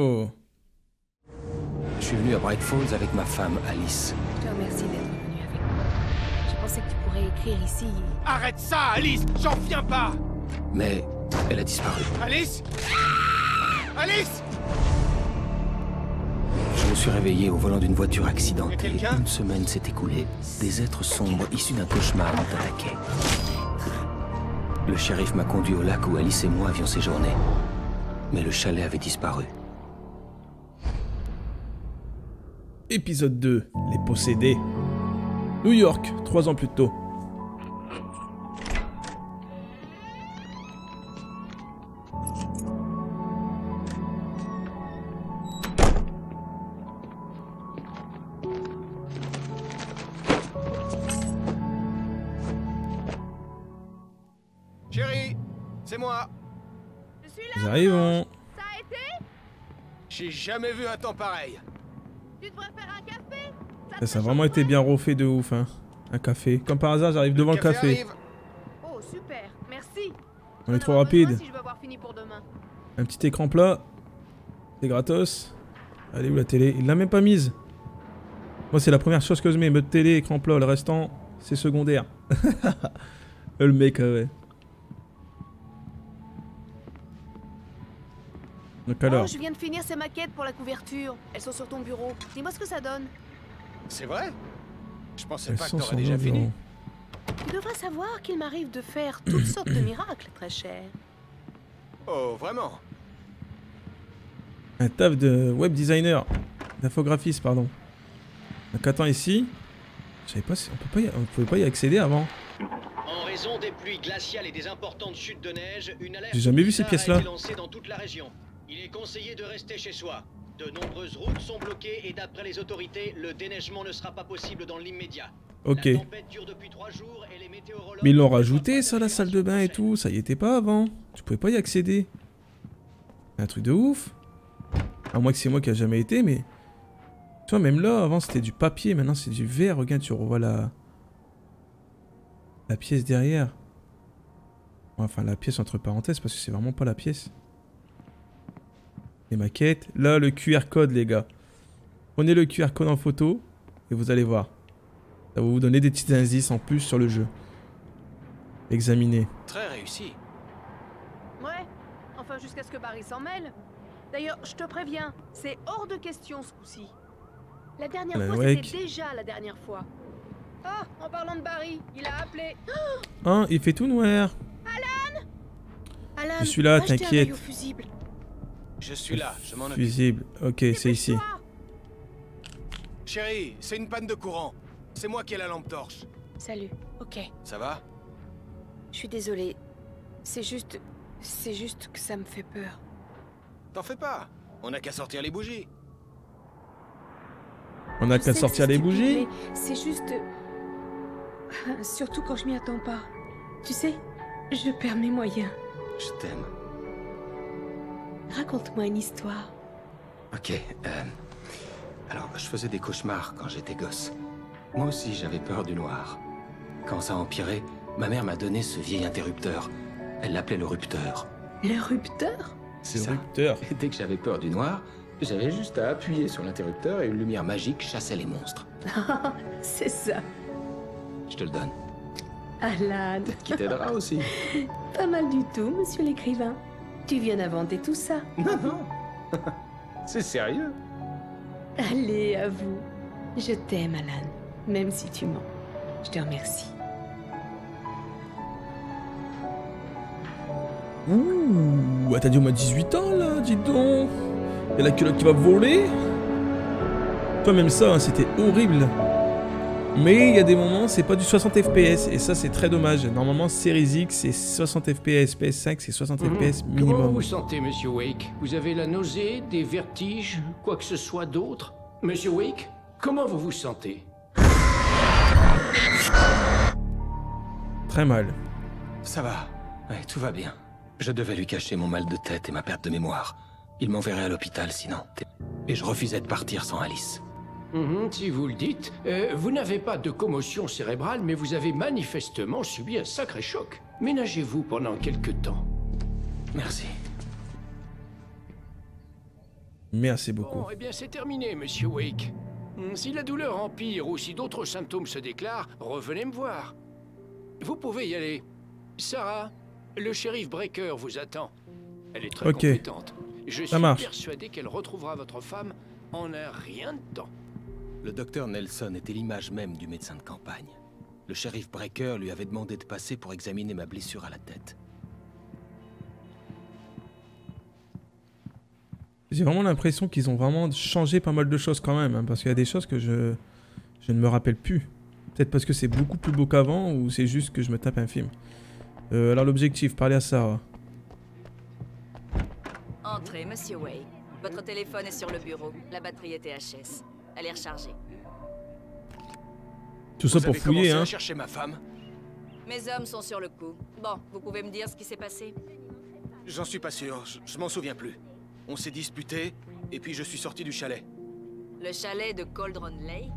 Oh. Je suis venu à Bright Falls avec ma femme, Alice. Je te remercie d'être venu avec moi. Je pensais que tu pourrais écrire ici. Arrête ça, Alice! J'en viens pas! Mais elle a disparu. Alice! Ah! Alice! Je me suis réveillé au volant d'une voiture accidentée. Une semaine s'est écoulée. Des êtres sombres issus d'un cauchemar m'ont attaqué. Le shérif m'a conduit au lac où Alice et moi avions séjourné. Mais le chalet avait disparu. Épisode 2, les possédés. New York, 3 ans plus tôt. Chérie, c'est moi. Je suis là. Nous arrivons. Ça a été? J'ai jamais vu un temps pareil. Tu devrais faire un café. Ça a vraiment été bien roffé de ouf, hein. Un café. Comme par hasard, j'arrive devant le café. Oh, super. Merci. On est trop rapide. Un petit écran plat. C'est gratos. Elle est où la télé? Il l'a même pas mise. Moi, c'est la première chose que je mets. Mode télé, écran plat. Le restant, c'est secondaire. Le mec, ouais. Donc alors. Oh, je viens de finir ces maquettes pour la couverture. Elles sont sur ton bureau. Dis-moi ce que ça donne. C'est vrai? Je pensais pas que t'aurais déjà fini. Tu devrais savoir qu'il m'arrive de faire toutes sortes de miracles, très cher. Oh, vraiment? Un taf de web designer. D'infographiste, pardon. Donc attends ici. Je savais pas si on pouvait pas y accéder avant. En raison des pluies glaciales et des importantes chutes de neige, une alerte. J'ai jamais vu ces pièces-là. Dans toute la région. Il est conseillé de rester chez soi. De nombreuses routes sont bloquées et d'après les autorités, le déneigement ne sera pas possible dans l'immédiat. Ok. La tempête dure depuis 3 jours et les météorologues... Mais ils l'ont rajouté ça, la salle de bain et tout. Ça y était pas avant. Tu pouvais pas y accéder. Un truc de ouf. À moins que c'est moi qui a jamais été, mais... Tu vois, même là, avant c'était du papier, maintenant c'est du verre. Regarde, tu revois la... La pièce derrière. Enfin, la pièce entre parenthèses, parce que c'est vraiment pas la pièce. Les maquettes. Là, le QR code, les gars. Prenez le QR code en photo et vous allez voir. Ça va vous donner des petits indices en plus sur le jeu. Examinez. Très réussi. Ouais. Enfin, jusqu'à ce que Barry s'en mêle. D'ailleurs, je te préviens, c'est hors de question ce coup-ci. La dernière fois, c'était déjà la dernière fois. Ah, oh, en parlant de Barry, il a appelé. Hein, il fait tout noir. Alan. Alan, je suis là, t'inquiète. Je suis là, je m'en occupe. Fusible, ok, c'est ici. Chérie, c'est une panne de courant. C'est moi qui ai la lampe torche. Salut, ok. Ça va? Je suis désolée. C'est juste que ça me fait peur. T'en fais pas. On n'a qu'à sortir les bougies. On n'a qu'à sortir les bougies? C'est juste... Surtout quand je m'y attends pas. Tu sais, je perds mes moyens. Je t'aime. Raconte-moi une histoire. Ok, alors, je faisais des cauchemars quand j'étais gosse. Moi aussi, j'avais peur du noir. Quand ça empirait, ma mère m'a donné ce vieil interrupteur. Elle l'appelait le rupteur. Le rupteur? C'est ça. Et dès que j'avais peur du noir, j'avais juste à appuyer sur l'interrupteur et une lumière magique chassait les monstres. C'est ça. Je te le donne. Alan. Qui t'aidera aussi. Pas mal du tout, monsieur l'écrivain. Tu viens d'inventer tout ça. Non, non. C'est sérieux. Allez, à vous. Je t'aime, Alan. Même si tu mens. Je te remercie. Ouh, t'as dit au moins 18 ans, là, dis donc. Y'a la culotte qui va voler. Toi, même ça, hein, c'était horrible. Mais il y a des moments, c'est pas du 60 FPS. Et ça, c'est très dommage. Normalement, Series X, c'est 60 FPS. PS5, c'est 60 FPS minimum. Comment vous sentez, monsieur Wake? Vous avez la nausée, des vertiges, quoi que ce soit d'autre? Monsieur Wake, comment vous vous sentez? Très mal. Ça va. Ouais, tout va bien. Je devais lui cacher mon mal de tête et ma perte de mémoire. Il m'enverrait à l'hôpital, sinon. Et je refusais de partir sans Alice. Si vous le dites, vous n'avez pas de commotion cérébrale, mais vous avez manifestement subi un sacré choc. Ménagez-vous pendant quelque temps. Merci. Merci beaucoup. Bon, eh bien c'est terminé, monsieur Wake. Si la douleur empire ou si d'autres symptômes se déclarent, revenez me voir. Vous pouvez y aller. Sarah, le shérif Breaker vous attend. Elle est très compétente. Je suis persuadé qu'elle retrouvera votre femme en un rien de temps. Le docteur Nelson était l'image même du médecin de campagne. Le shérif Breaker lui avait demandé de passer pour examiner ma blessure à la tête. J'ai vraiment l'impression qu'ils ont vraiment changé pas mal de choses quand même, hein, parce qu'il y a des choses que je ne me rappelle plus. Peut-être parce que c'est beaucoup plus beau qu'avant, ou c'est juste que je me tape un film. Alors l'objectif, parler à Sarah. Entrez, monsieur Way. Votre téléphone est sur le bureau. La batterie est THS. Elle est rechargée. Tout ça pour fouiller, hein. Chercher ma femme. Mes hommes sont sur le coup. Bon, vous pouvez me dire ce qui s'est passé? J'en suis pas sûr. Je m'en souviens plus. On s'est disputé, et puis je suis sorti du chalet. Le chalet de Cauldron Lake?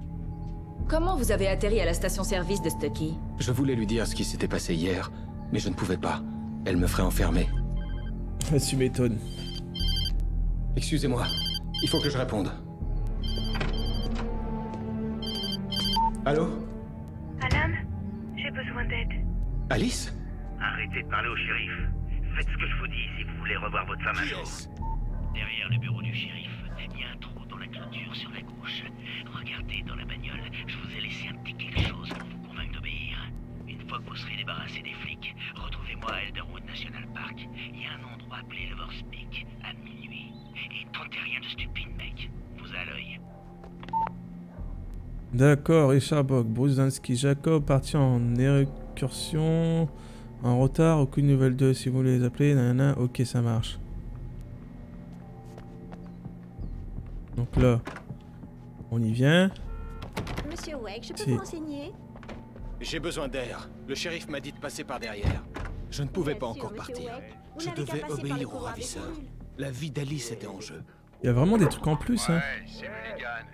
Comment vous avez atterri à la station-service de Stucky? Je voulais lui dire ce qui s'était passé hier, mais je ne pouvais pas. Elle me ferait enfermer. Tu m'étonnes. Excusez-moi, il faut que je réponde. Allô? Alan, j'ai besoin d'aide. Alice? Arrêtez de parler au shérif. Faites ce que je vous dis si vous voulez revoir votre femme un jour. Derrière le bureau du shérif, il y a un trou dans la clôture sur la gauche. Regardez dans la bagnole, je vous ai laissé un petit quelque chose pour vous convaincre d'obéir. Une fois que vous serez débarrassé des flics, retrouvez-moi à Elderwood National Park. Il y a un endroit appelé Lovers Peak à minuit. Et tentez rien de stupide, mec. Vous à l'œil. D'accord, Richard Bock, Bruzinski, Jacob, parti en excursion, en retard, aucune nouvelle d'eux si vous voulez les appeler, nanana, ok ça marche. Donc là, on y vient. Monsieur Wake, je peux vous renseigner? J'ai besoin d'air. Le shérif m'a dit de passer par derrière. Je ne pouvais pas encore partir. Je devais obéir au ravisseur. La vie d'Alice était en jeu. Il y a vraiment des trucs en plus, hein. Ouais, c'est Mulligan.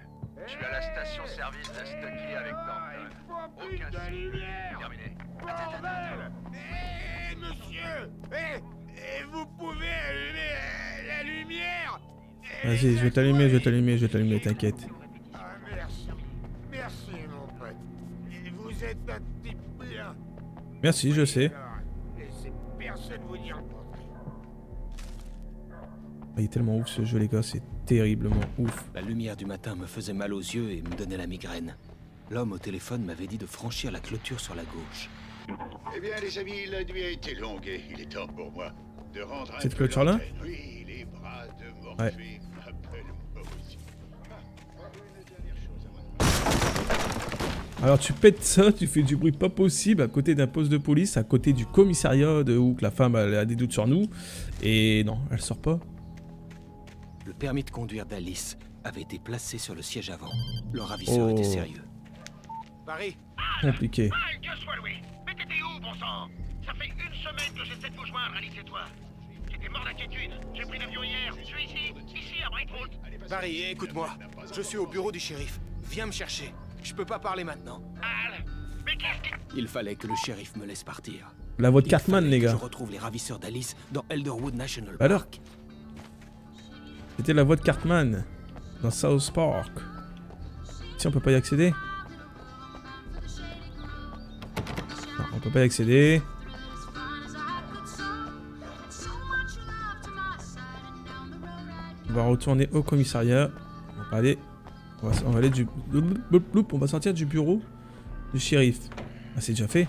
Je suis à la station-service de Stucky avec Norton. Aucun souci. Terminé. Bordel! Hé, monsieur! Hé, vous pouvez allumer la lumière? Vas-y, je vais t'allumer, t'inquiète. Ah, merci. Merci, mon pote. Vous êtes un type bien. Merci, je sais. Laissez personne vous dire contre. Il est tellement ouf ce jeu, les gars, c'est terriblement ouf. La lumière du matin me faisait mal aux yeux et me donnait la migraine. L'homme au téléphone m'avait dit de franchir la clôture sur la gauche. Eh bien, les amis, la nuit a été longue et il est temps pour moi de rendre un... Cette clôture-là ? Oui, les bras de mort. Ouais. Alors tu pètes ça, tu fais du bruit pas possible à côté d'un poste de police, à côté du commissariat de où que la femme elle a des doutes sur nous. Et non, elle sort pas. Le permis de conduire d'Alice avait été placé sur le siège avant. Le ravisseur était sérieux. Paris. Compliqué. Dieu soit loué. Mais t'étais où, bon sang? Ça fait une semaine que j'essaie de vous joindre, Alice et toi. J'étais mort d'inquiétude. J'ai pris l'avion hier. Je suis ici à Bright Falls. Barry, écoute-moi. Je suis au bureau du shérif. Viens me chercher. Je peux pas parler maintenant. Mais qu'est-ce que... Il fallait que le shérif me laisse partir. La voix de Cartman, les gars. Je retrouve les ravisseurs d'Alice dans Elderwood National Park. Alors, c'était la voix de Cartman dans South Park. Si on peut pas y accéder. Non, on peut pas y accéder. On va retourner au commissariat. On va aller, on va sortir du bureau du shérif. Ah, c'est déjà fait.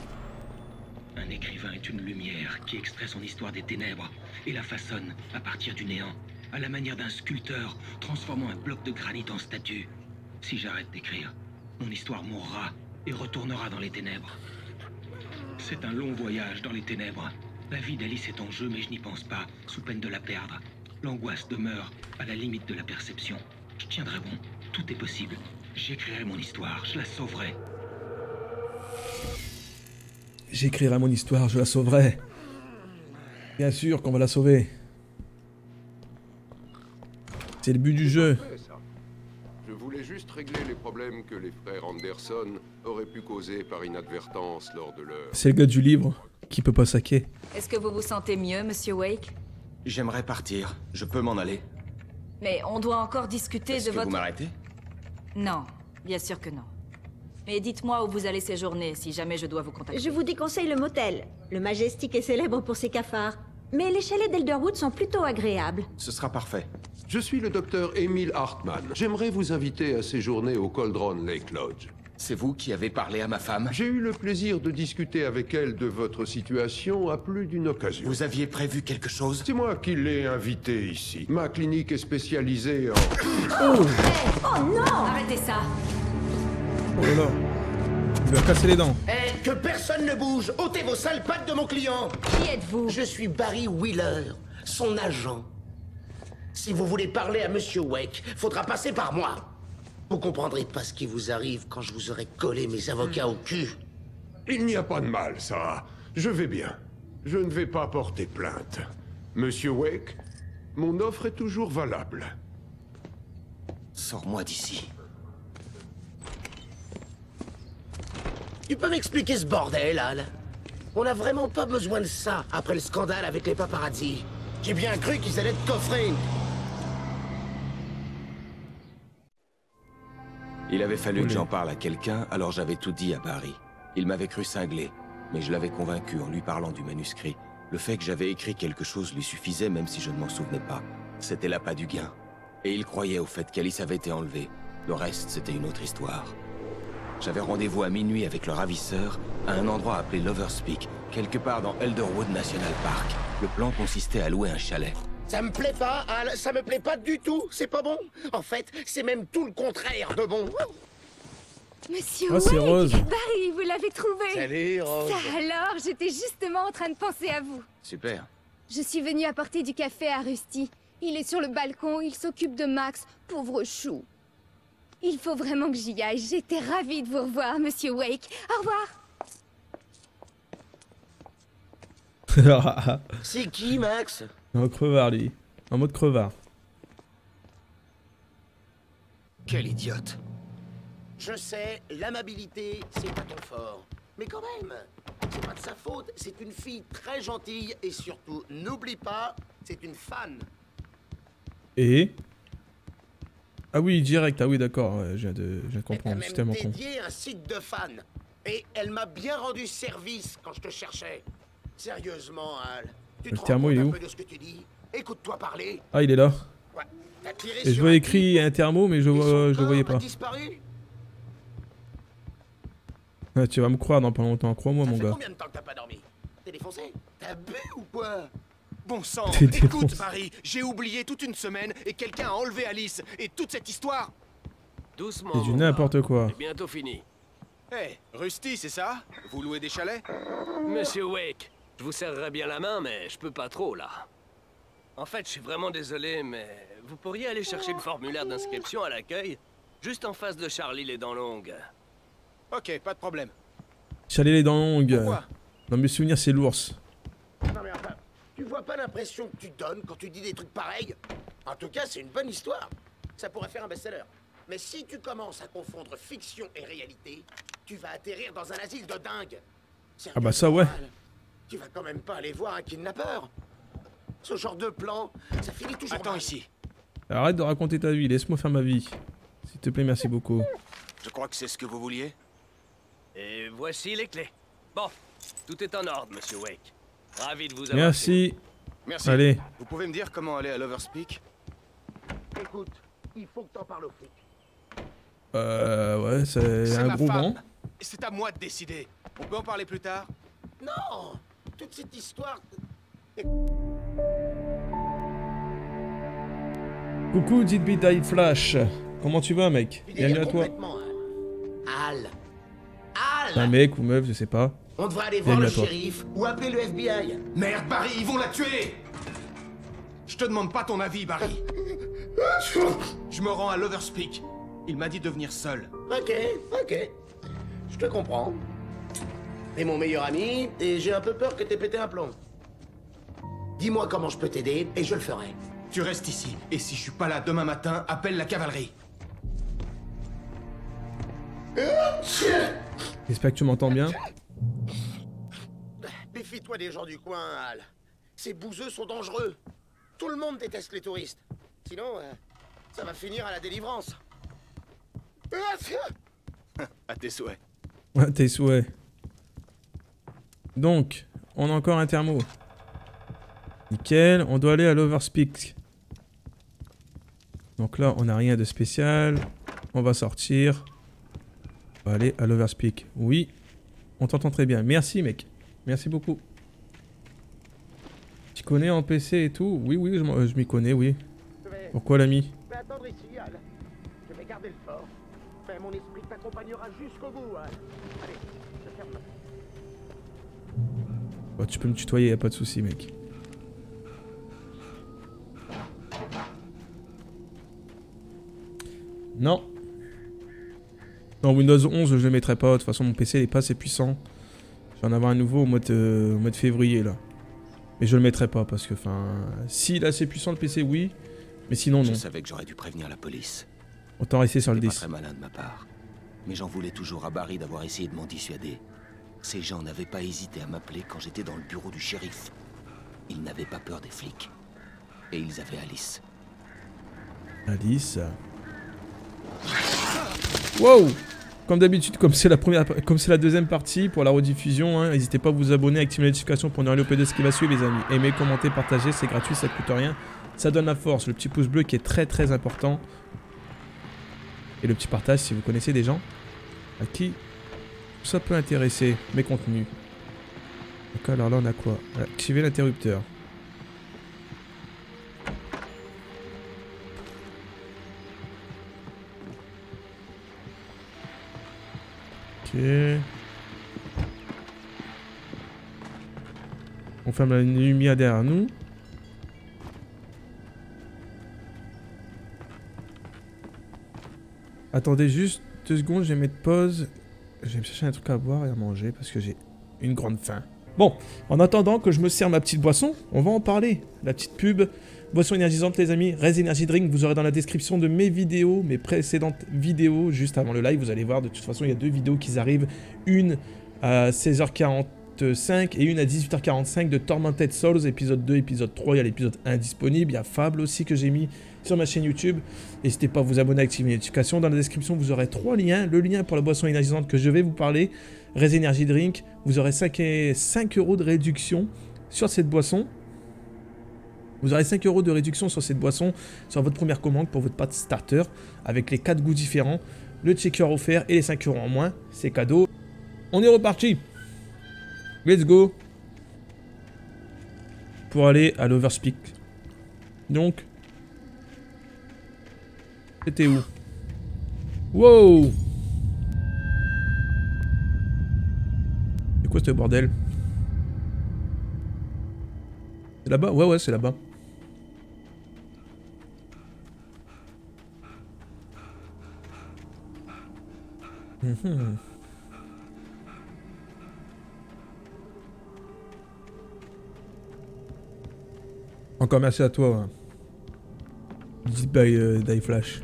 Un écrivain est une lumière qui extrait son histoire des ténèbres et la façonne à partir du néant. À la manière d'un sculpteur transformant un bloc de granit en statue. Si j'arrête d'écrire, mon histoire mourra et retournera dans les ténèbres. C'est un long voyage dans les ténèbres. La vie d'Alice est en jeu, mais je n'y pense pas, sous peine de la perdre. L'angoisse demeure à la limite de la perception. Je tiendrai bon, tout est possible. J'écrirai mon histoire, je la sauverai. J'écrirai mon histoire, je la sauverai. Bien sûr qu'on va la sauver. C'est le but du jeu. Je voulais juste régler les problèmes que les frères Anderson auraient pu causer par inadvertance lors de leur... C'est le gars du livre qui peut pas saquer. Est-ce que vous vous sentez mieux, monsieur Wake? J'aimerais partir. Je peux m'en aller. Mais on doit encore discuter de votre... Est-ce que vous m'arrêtez? Non, bien sûr que non. Mais dites-moi où vous allez séjourner, si jamais je dois vous contacter. Je vous déconseille le motel. Le Majestic est célèbre pour ses cafards. Mais les chalets d'Elderwood sont plutôt agréables. Ce sera parfait. Je suis le docteur Emil Hartmann. J'aimerais vous inviter à séjourner au Cauldron Lake Lodge. C'est vous qui avez parlé à ma femme? J'ai eu le plaisir de discuter avec elle de votre situation à plus d'une occasion. Vous aviez prévu quelque chose? C'est moi qui l'ai invitée ici. Ma clinique est spécialisée en... Oh, hey, oh non! Arrêtez ça! Oh là là, il va casser les dents. Eh, que personne ne bouge! Ôtez vos sales pattes de mon client! Qui êtes-vous? Je suis Barry Wheeler, son agent. Si vous voulez parler à Monsieur Wake, faudra passer par moi. Vous comprendrez pas ce qui vous arrive quand je vous aurai collé mes avocats au cul. Il n'y a pas de mal, Sarah. Je vais bien. Je ne vais pas porter plainte. Monsieur Wake, mon offre est toujours valable. Sors-moi d'ici. Tu peux m'expliquer ce bordel, Al? On n'a vraiment pas besoin de ça après le scandale avec les paparazzi. J'ai bien cru qu'ils allaient te coffrer. Il avait fallu que j'en parle à quelqu'un, alors j'avais tout dit à Barry. Il m'avait cru cinglé, mais je l'avais convaincu en lui parlant du manuscrit. Le fait que j'avais écrit quelque chose lui suffisait même si je ne m'en souvenais pas. C'était l'appât du gain. Et il croyait au fait qu'Alice avait été enlevée. Le reste, c'était une autre histoire. J'avais rendez-vous à minuit avec le ravisseur, à un endroit appelé Lovers Peak, quelque part dans Elderwood National Park. Le plan consistait à louer un chalet. Ça me plaît pas, Al, ça me plaît pas du tout, c'est pas bon. En fait, c'est même tout le contraire de bon. Monsieur Wake, Rose. Barry, vous l'avez trouvé. Salut, Rose. Ça alors, j'étais justement en train de penser à vous. Super. Je suis venue apporter du café à Rusty. Il est sur le balcon, il s'occupe de Max, pauvre chou. Il faut vraiment que j'y aille, j'étais ravie de vous revoir, Monsieur Wake. Au revoir. C'est qui, Max? Un mode crevard, lui. Un mode crevard. Quel idiote. Je sais, l'amabilité, c'est pas ton fort. Mais quand même, c'est pas de sa faute, c'est une fille très gentille et surtout, n'oublie pas, c'est une fan. Et? Ah oui, direct, ah oui, d'accord, ouais, je viens de comprendre, c'est tellement con. Elle m'a dédié un site de fans. Et elle m'a bien rendu service quand je te cherchais. Sérieusement, Al, tu te rends compte un peu de ce que tu dis? Écoute-toi parler. Ah, il est là. Ouais, et je vois écrit un thermo, mais je le voyais pas. Ah, tu vas me croire dans pas longtemps, crois-moi, mon gars. Combien de temps que t'as pas dormi? T'es défoncé? T'as bu ou quoi? Bon sang, écoute, Marie, j'ai oublié toute une semaine et quelqu'un a enlevé Alice et toute cette histoire. Doucement. C'est du n'importe quoi. C'est bientôt fini. Hé, hey, Rusty, c'est ça? Vous louez des chalets? Monsieur Wake. Je vous serrerai bien la main, mais je peux pas trop, là. En fait, je suis vraiment désolé, mais vous pourriez aller chercher le formulaire d'inscription à l'accueil, juste en face de Charlie les dents longues. Ok, pas de problème. Charlie les dents longues. Pourquoi? Dans mes souvenirs, c'est l'ours. Non mais enfin, tu vois pas l'impression que tu donnes quand tu dis des trucs pareils? En tout cas, c'est une bonne histoire. Ça pourrait faire un best-seller. Mais si tu commences à confondre fiction et réalité, tu vas atterrir dans un asile de dingue. Ah bah ça, ouais. Tu vas quand même pas aller voir un kidnappeur. Ce genre de plan, ça finit toujours. Attends ici. Arrête de raconter ta vie, laisse-moi faire ma vie. S'il te plaît, merci beaucoup. Je crois que c'est ce que vous vouliez. Et voici les clés. Bon, tout est en ordre, Monsieur Wake. Ravi de vous avoir. Merci. Merci. Allez. Vous pouvez me dire comment aller à Lovers Peak? Écoute, il faut que t'en parles au flic. Ouais, c'est un gros banc. C'est à moi de décider. On peut en parler plus tard? Non! Toute cette histoire... Coucou, Didbitaï Flash. Comment tu vas, mec? Bienvenue à toi. Al. Al. Un mec ou meuf, je sais pas. On devrait aller voir le shérif ou appeler le FBI. Merde, Barry, ils vont la tuer! Je te demande pas ton avis, Barry. Je me rends à Lovers Peak. Il m'a dit de venir seul. Ok, ok. Je te comprends. T'es mon meilleur ami, et j'ai un peu peur que t'aies pété un plomb. Dis-moi comment je peux t'aider, et je le ferai. Tu restes ici, et si je suis pas là demain matin, appelle la cavalerie. J'espère que tu m'entends bien. Méfie-toi des gens du coin, Al. Ces bouseux sont dangereux. Tout le monde déteste les touristes. Sinon, Ça va finir à la délivrance. À tes souhaits. À tes souhaits. Donc, on a encore un thermo. Nickel, on doit aller à Lovers Peak. Donc là, on n'a rien de spécial. On va sortir. On va aller à Lovers Peak. Oui, on t'entend très bien. Merci mec. Merci beaucoup. Tu connais en PC et tout? Oui, oui, je m'y connais, oui. Pourquoi l'ami? Je vais attendre ici, Al. Je vais garder le fort. Mais mon esprit t'accompagnera jusqu'au bout, Al. Allez, je ferme. Bah, tu peux me tutoyer, y'a pas de soucis, mec. Non. Dans Windows 11, je le mettrai pas. De toute façon, mon PC n'est pas assez puissant. Je vais en avoir un nouveau au mois de février, là. Mais je le mettrai pas parce que, enfin... S'il est assez puissant, le PC, oui. Mais sinon, non. Je savais que j'aurais dû prévenir la police. Autant rester sur le 10. C'est pas très malin de ma part. Mais j'en voulais toujours à Barry d'avoir essayé de m'en dissuader. Ces gens n'avaient pas hésité à m'appeler quand j'étais dans le bureau du shérif. Ils n'avaient pas peur des flics. Et ils avaient Alice. Alice... Wow! Comme d'habitude, comme c'est la deuxième partie pour la rediffusion, hein, n'hésitez pas à vous abonner, activer les notifications pour ne rien louper de ce qui va suivre les amis. Aimez, commentez, partagez, c'est gratuit, ça coûte rien. Ça donne la force, le petit pouce bleu qui est très très important. Et le petit partage si vous connaissez des gens à qui ça peut intéresser mes contenus. Donc alors là on a quoi? Activer l'interrupteur. Ok. On ferme la lumière derrière nous. Attendez juste 2 secondes, je vais mettre pause. Je vais me chercher un truc à boire et à manger parce que j'ai une grande faim. Bon, en attendant que je me sers ma petite boisson, on va en parler. La petite pub, boisson énergisante les amis, Res Energy Drink, vous aurez dans la description de mes vidéos, mes précédentes vidéos, juste avant le live, vous allez voir, de toute façon il y a 2 vidéos qui arrivent, une à 16h45 et une à 18h45 de Tormented Souls, épisode 2, épisode 3, il y a l'épisode 1 disponible, il y a Fable aussi que j'ai mis sur ma chaîne YouTube. N'hésitez pas à vous abonner, à activer les notifications. Dans la description, vous aurez 3 liens. Le lien pour la boisson énergisante que je vais vous parler, Res Energy Drink, vous aurez 5 € de réduction sur cette boisson. Vous aurez 5 € de réduction sur cette boisson, sur votre première commande pour votre pack starter, avec les 4 goûts différents, le checker offert et les 5 € en moins. C'est cadeau. On est reparti. Let's go. Pour aller à Lovers Peak. Donc... C'était où? Wow! C'est quoi ce bordel? C'est là-bas? Ouais, ouais, c'est là-bas. Encore merci à toi. Hein. Dites by Flash.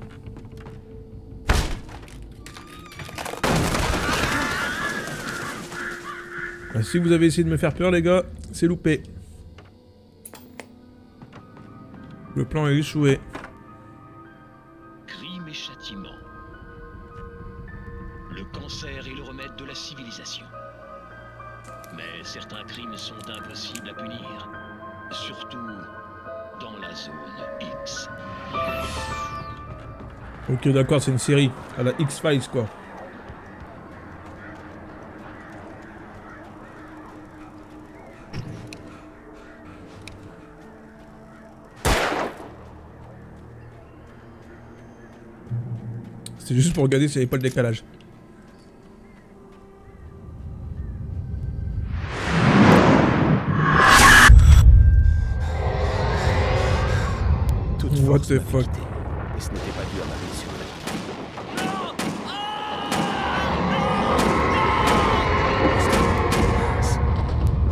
Si vous avez essayé de me faire peur les gars, c'est loupé. Le plan est échoué. Crime et châtiment. Le cancer est le remède de la civilisation. Mais certains crimes sont impossibles à punir. Surtout dans la zone X. Ok d'accord, c'est une série. À la X-Files quoi. C'est juste pour regarder s'il n'y avait pas de décalage. Toute what the fuck. Et ce n'était pas dû à ma blessure.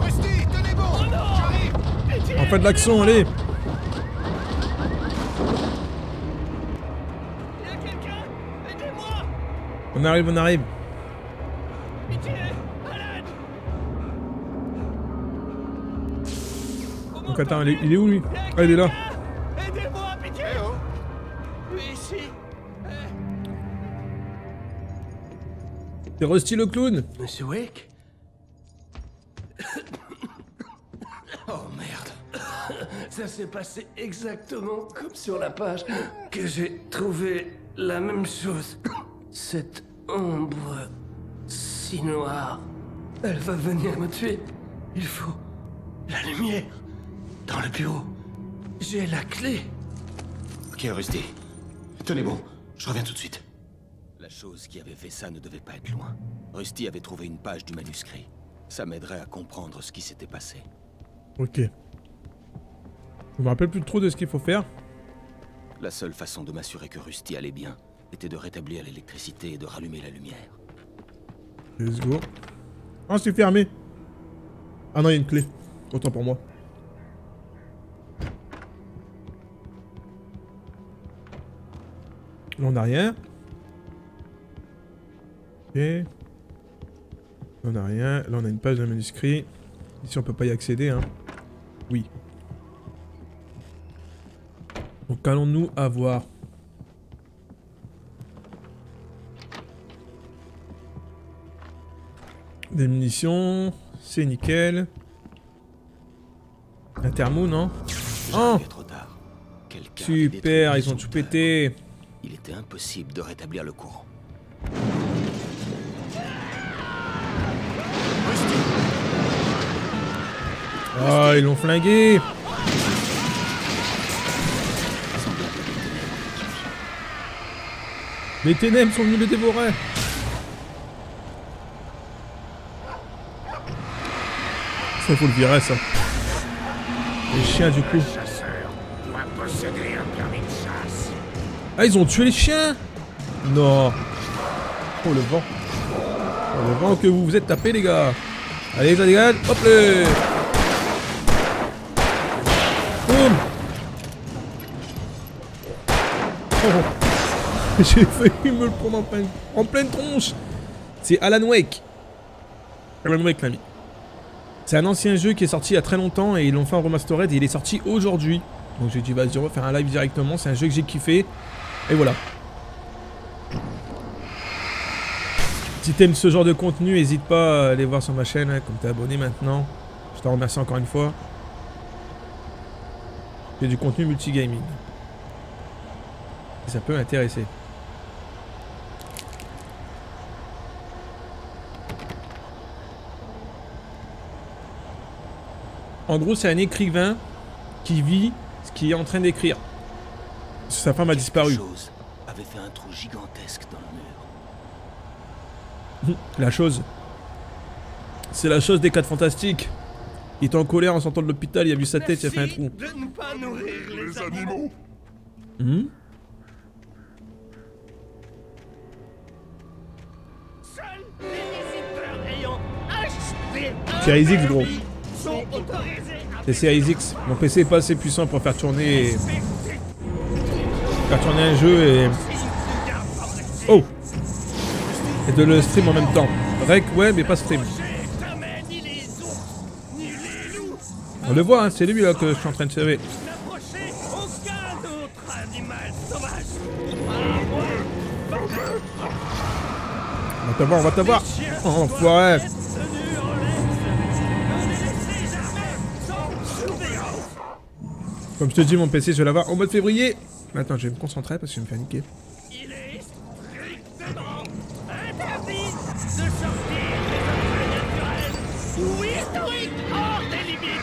Restez, tenez bon. J'arrive. On fait de l'action, allez. On arrive, on arrive. Donc attends, il est où lui? Ah il est là. Aidez-moi, pitié. C'est Rusty le clown. Monsieur Wake. Oh merde. Ça s'est passé exactement comme sur la page que j'ai trouvé la même chose. Cette ombre si noire, elle va venir me tuer. Il faut la lumière dans le bureau. J'ai la clé. Ok Rusty, tenez bon, je reviens tout de suite. La chose qui avait fait ça ne devait pas être loin. Rusty avait trouvé une page du manuscrit. Ça m'aiderait à comprendre ce qui s'était passé. Ok. Je me rappelle plus trop de ce qu'il faut faire. La seule façon de m'assurer que Rusty allait bien était de rétablir l'électricité et de rallumer la lumière. Let's go. Ah, c'est fermé. Ah non, il y a une clé. Autant pour moi. Là, on n'a rien. Ok. Là, on n'a rien. Là, on a une page d'un manuscrit. Ici, on peut pas y accéder, hein. Oui. Donc, allons-nous avoir... des munitions. C'est nickel. Un thermo, non? Oh! Super, ils ont tout pété. Il était impossible de rétablir le courant. Oh, ils l'ont flingué. Les ténèbres sont venus le dévorer. Ça, faut le virer, ça. Les chiens, du coup. Ah, ils ont tué les chiens. Non. Oh, le vent. Oh, le vent que vous vous êtes tapé, les gars. Allez, ça dégage. Hop, le. Boum. Oh, oh. J'ai failli me le prendre en pleine tronche. C'est Alan Wake. Alan Wake, l'ami. C'est un ancien jeu qui est sorti il y a très longtemps et ils l'ont fait en remastered et il est sorti aujourd'hui. Donc j'ai dit vas-y on va faire un live directement, c'est un jeu que j'ai kiffé. Et voilà. Si t'aimes ce genre de contenu, n'hésite pas à aller voir sur ma chaîne, hein, comme t'es abonné maintenant. Je te remercie encore une fois. J'ai du contenu multigaming. Ça peut m'intéresser. En gros, c'est un écrivain qui vit ce qu'il est en train d'écrire. Sa femme a disparu. Chose avait fait un trou gigantesque dans le mur. La chose. C'est la chose des 4 fantastiques. Il était en colère en sortant de l'hôpital, il a vu sa tête, il a fait un trou. De ne pas nourrir les animaux. Seuls les visiteurs ayant acheté un X, gros. C'est Series X. Mon PC est pas assez puissant pour faire tourner un jeu et... oh! Et de le stream en même temps. Rec, ouais, mais pas stream. On le voit, hein, c'est lui là que je suis en train de tirer. On va t'avoir, on va t'avoir. Oh, enfoiré. Comme je te dis, mon PC, je vais l'avoir en mode février. Attends, je vais me concentrer parce que je vais me faire niquer. Il est strictement interdit de sortir des appareils naturels ou historiques hors des limites.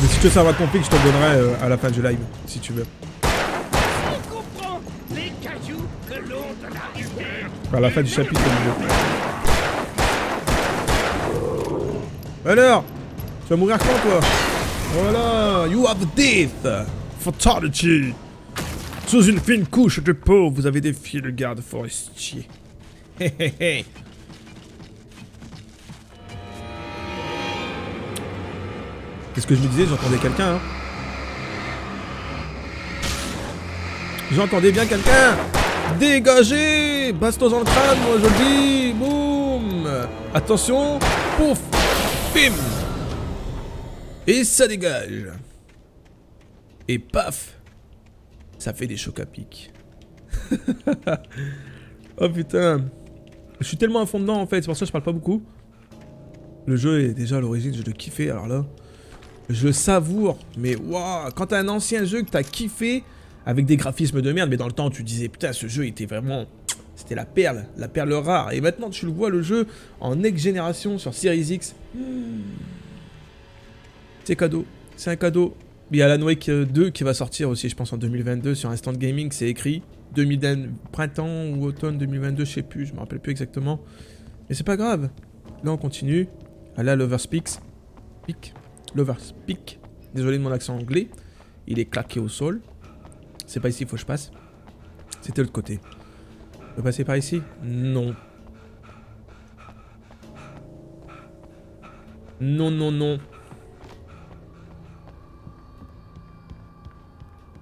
Mais si tu veux savoir ton pic, je te le donnerai à la fin du live, si tu veux. On comprend les cailloux le long de la rivière. À la fin du chapitre, comme je veux. Alors, tu vas mourir quand, toi? Voilà, you have death, fatality. Sous une fine couche de peau, vous avez défié le garde forestier. Hé hé hé. Qu'est-ce que je me disais? J'entendais quelqu'un, hein. J'entendais bien quelqu'un. Dégagez. Bastos dans le crâne, moi je le dis. Boum. Attention. Pouf. Bim. Et ça dégage. Et paf. Ça fait des chocs à pic. Oh putain. Je suis tellement à fond dedans en fait, c'est pour ça que je parle pas beaucoup. Le jeu est déjà à l'origine, je le kiffais, alors là, je le savoure, mais waouh, quand t'as un ancien jeu que t'as kiffé, avec des graphismes de merde, mais dans le temps tu disais putain ce jeu était vraiment, c'était la perle rare, et maintenant tu le vois le jeu en next génération sur Series X, c'est cadeau, c'est un cadeau. Il y a Alan Wake 2 qui va sortir aussi je pense en 2022 sur Instant Gaming, c'est écrit, 2000, printemps ou automne 2022, je sais plus, je me rappelle plus exactement, mais c'est pas grave. Là on continue, à la Lovers Peak, Lovers Peak, désolé de mon accent anglais, il est claqué au sol, c'est pas ici, faut que je passe, c'était l'autre côté, je peux passer par ici? Non. Non, non, non.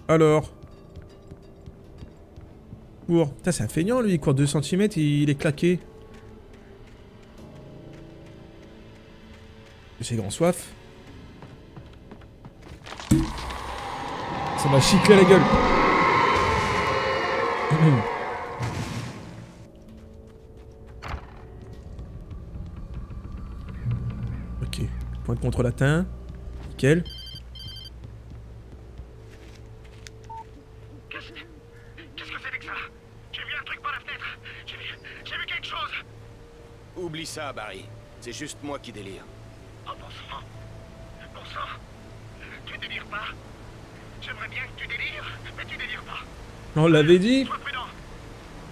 Alors. Cours, putain c'est un feignant lui, il court 2 cm, il est claqué. J'ai grand soif. Ça m'a chiclé la gueule. Ok, point de contrôle atteint. Nickel. Qu'est-ce que c'est que ça? J'ai vu un truc par la fenêtre. J'ai vu quelque chose. Oublie ça, Barry. C'est juste moi qui délire. Oh bon sang, tu délires pas. J'aimerais bien que tu délires, mais tu délires pas. On l'avait dit. Sois prudent.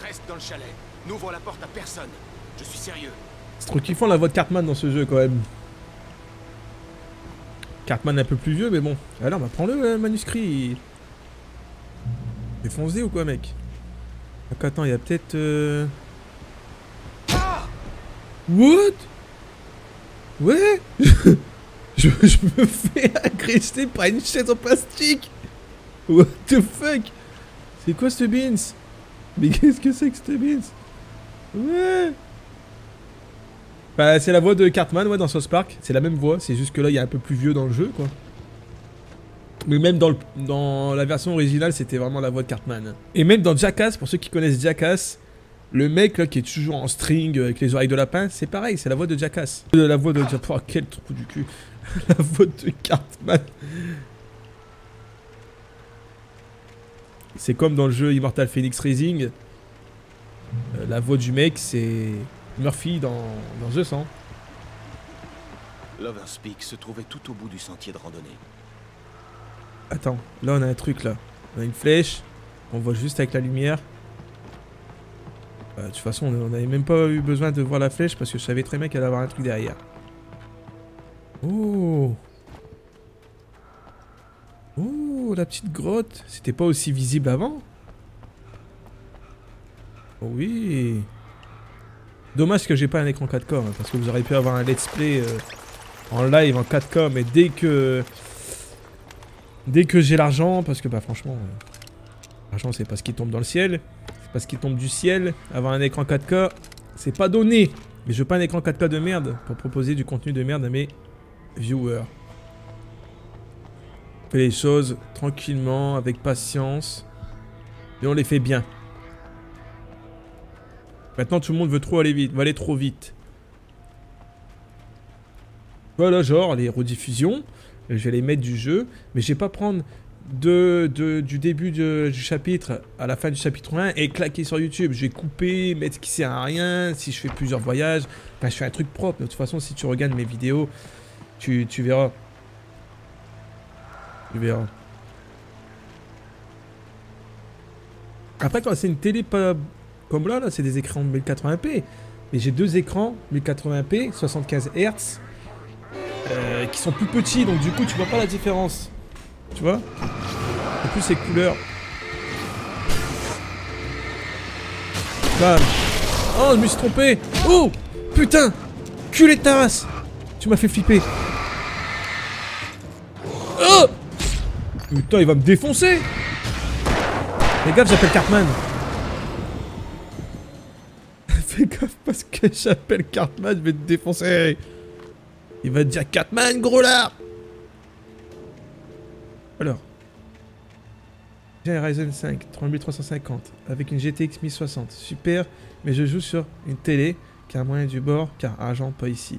Reste dans le chalet, n'ouvre la porte à personne. Je suis sérieux. C'est trop kiffant la voix de Cartman dans ce jeu quand même. Cartman un peu plus vieux mais bon. Alors bah prends le manuscrit. T'es foncé ou quoi mec? Donc attends, il y a peut-être... Ah what? Ouais, je me fais agresser par une chaise en plastique. What the fuck? C'est quoi ce Beans? Mais qu'est-ce que c'est que ce Beans? Ouais. Bah c'est la voix de Cartman, ouais, dans South Park. C'est la même voix, c'est juste que là il y a un peu plus vieux dans le jeu quoi. Mais même dans, dans la version originale c'était vraiment la voix de Cartman. Et même dans Jackass, pour ceux qui connaissent Jackass, le mec là qui est toujours en string avec les oreilles de lapin, c'est pareil, c'est la voix de Jackass. La voix de... Oh, quel trou du cul. La voix de Cartman. C'est comme dans le jeu Immortal Phoenix Rising. La voix du mec, c'est Murphy dans The Sang. Lovers Peak se trouvait tout au bout du sentier de randonnée. Attends, là on a un truc là. On a une flèche, on voit juste avec la lumière. De toute façon, on n'avait même pas eu besoin de voir la flèche parce que je savais très bien qu'elle allait avoir un truc derrière. Oh! Oh, la petite grotte! C'était pas aussi visible avant? Oh oui! Dommage que j'ai pas un écran 4K hein, parce que vous auriez pu avoir un let's play en live en 4K, mais dès que j'ai l'argent, parce que bah franchement, l'argent c'est pas ce qui tombe dans le ciel. Parce qu'il tombe du ciel, avoir un écran 4K, c'est pas donné. Mais je veux pas un écran 4K de merde pour proposer du contenu de merde à mes viewers. On fait les choses tranquillement, avec patience. Et on les fait bien. Maintenant tout le monde veut trop aller vite, va aller trop vite. Voilà genre les rediffusions, je vais les mettre du jeu, mais je vais pas prendre... Du début du chapitre à la fin du chapitre 1 et claquer sur YouTube. Je vais couper, mettre ce qui sert à rien, si je fais plusieurs voyages, enfin je fais un truc propre. De toute façon, si tu regardes mes vidéos, tu verras. Tu verras. Après, quand c'est une télé pas comme là, c'est des écrans 1080p. Mais j'ai 2 écrans 1080p, 75 Hz, qui sont plus petits, donc du coup, tu vois pas la différence. Tu vois? En plus, ces couleurs. Bam! Oh, je me suis trompé! Oh! Putain! Culé de ta race! Tu m'as fait flipper! Oh! Putain, il va me défoncer! Fais gaffe, j'appelle Cartman! Fais gaffe parce que j'appelle Cartman, je vais te défoncer! Il va te dire Cartman, gros lard! Alors, J'ai un Ryzen 5 3350 avec une GTX 1060. Super, mais je joue sur une télé car moyen du bord, car argent pas ici.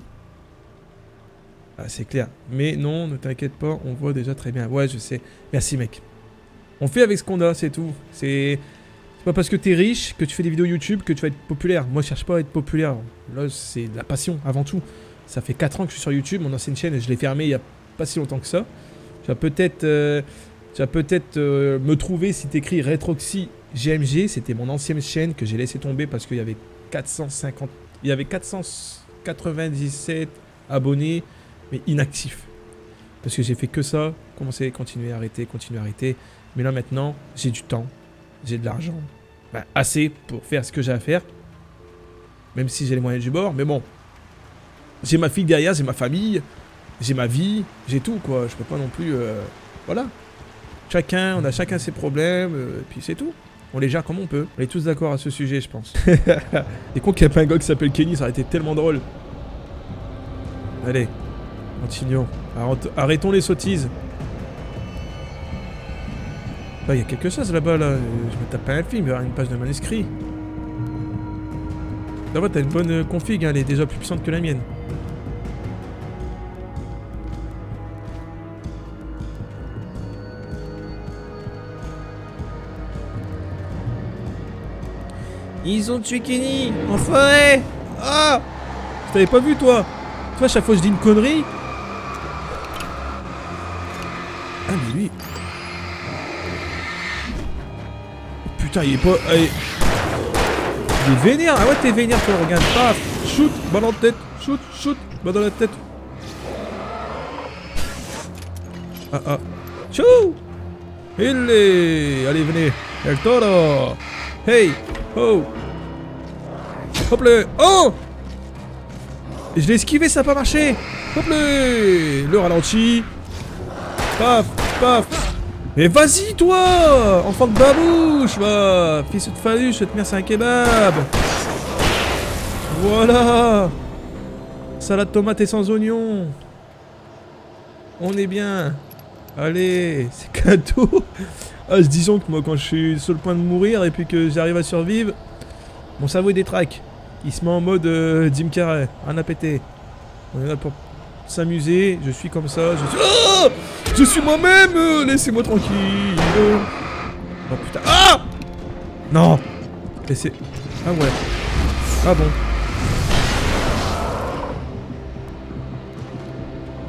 Ah, c'est clair. Mais non, ne t'inquiète pas, on voit déjà très bien. Ouais, je sais. Merci, mec. On fait avec ce qu'on a, c'est tout. C'est pas parce que t'es riche, que tu fais des vidéos YouTube, que tu vas être populaire. Moi, je cherche pas à être populaire. Là, c'est de la passion, avant tout. Ça fait 4 ans que je suis sur YouTube. Mon ancienne chaîne, je l'ai fermée il y a pas si longtemps que ça. Tu vas peut-être me trouver si t'écris Retroxy GMG. C'était mon ancienne chaîne que j'ai laissé tomber parce qu'il y avait 497 abonnés, mais inactifs. Parce que j'ai fait que ça, commencer, continuer, arrêter, continuer, arrêter. Mais là maintenant, j'ai du temps, j'ai de l'argent. Ben, assez pour faire ce que j'ai à faire. Même si j'ai les moyens du bord, mais bon. J'ai ma fille derrière, j'ai ma famille, j'ai ma vie, j'ai tout quoi. Je peux pas non plus... voilà. Chacun, on a chacun ses problèmes, et puis c'est tout. On les gère comme on peut. On est tous d'accord à ce sujet, je pense. Et con qu'il n'y a pas un gars qui s'appelle Kenny, ça aurait été tellement drôle. Allez, continuons. Arrêtons les sottises. Là, il y a quelque chose là-bas, là. Je me tape pas un film, il y aura une page de manuscrit. Là-bas, t'as une bonne config, hein. Elle est déjà plus puissante que la mienne. Ils ont tué Kenny en forêt. Ah, je t'avais pas vu, toi. Toi, chaque fois que je dis une connerie. Ah, mais lui. Putain, il est pas... Il est vénère. Ah ouais, t'es vénère, toi, regarde. Paf, shoot, balle dans la tête. Shoot, shoot, balle dans la tête. Ah, ah. Tchou. Il est... Allez, venez. El Toro. Hey. Oh. Hop le. Oh. Je l'ai esquivé, ça n'a pas marché. Hop le. Le ralenti. Paf, paf. Mais vas-y, toi. Enfant de babouche, va. Fils de faluche, je vais te mettre un kebab. Voilà. Salade tomate et sans oignon. On est bien. Allez, c'est cadeau. Ah, disons que moi, quand je suis sur le point de mourir et puis que j'arrive à survivre, mon cerveau il détraque. Il se met en mode Jim Carrey, rien à péter. On est là pour s'amuser, je suis comme ça, je suis... Ah, je suis moi-même, laissez-moi tranquille. Oh putain... Ah non. Laissez... Ah ouais. Ah bon.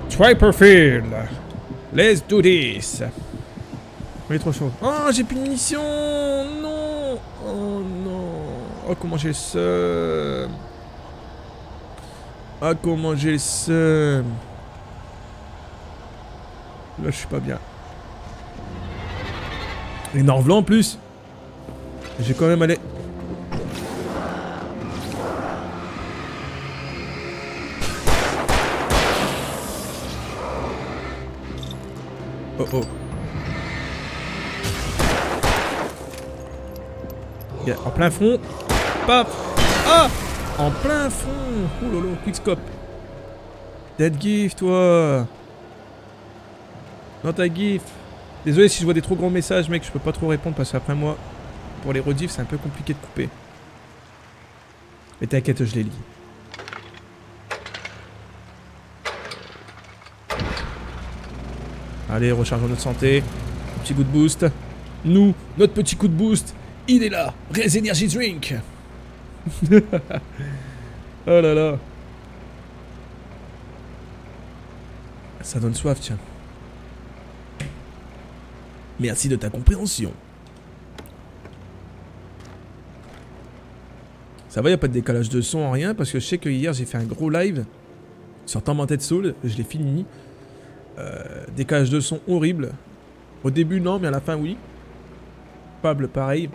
Swiper field. Let's do this. Il est trop chaud. Oh, j'ai plus de munitions. Non. Oh non. Oh, comment j'ai le seum. Ah, comment j'ai le seum. Là, je suis pas bien. Et Norvlan en plus. J'ai quand même allé. Oh oh. Yeah, en plein front. Paf. Ah, en plein front. Oh lolo, quickscope. Dead gif, toi. Dans ta gif. Désolé si je vois des trop grands messages, mec, je peux pas trop répondre parce qu'après moi, pour les rediffs, c'est un peu compliqué de couper. Mais t'inquiète, je les lis. Allez, rechargeons notre santé. Un petit coup de boost. Nous, notre petit coup de boost. Il est là, Res Energy Drink. Oh là là. Ça donne soif, tiens. Merci de ta compréhension. Ça va, y a pas de décalage de son en rien, parce que je sais que hier j'ai fait un gros live sur Tormented Souls, je l'ai fini. Décalage de son horrible. Au début non, mais à la fin oui. Pable pareil.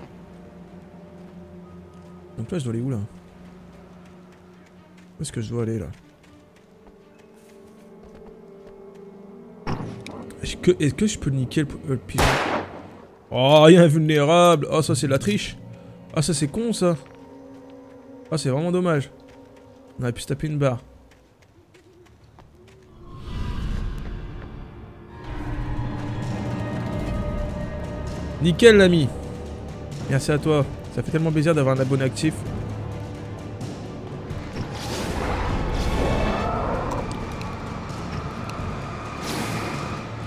Donc là, je dois aller où, là? Où est-ce que je dois aller, là? Est-ce que je peux niquer le pigeon? Oh, il est invulnérable! Oh, ça, c'est de la triche! Ah, ça, c'est con, ça! Ah, c'est vraiment dommage. On aurait pu se taper une barre. Nickel l'ami. Merci à toi. Ça fait tellement plaisir d'avoir un abonné actif.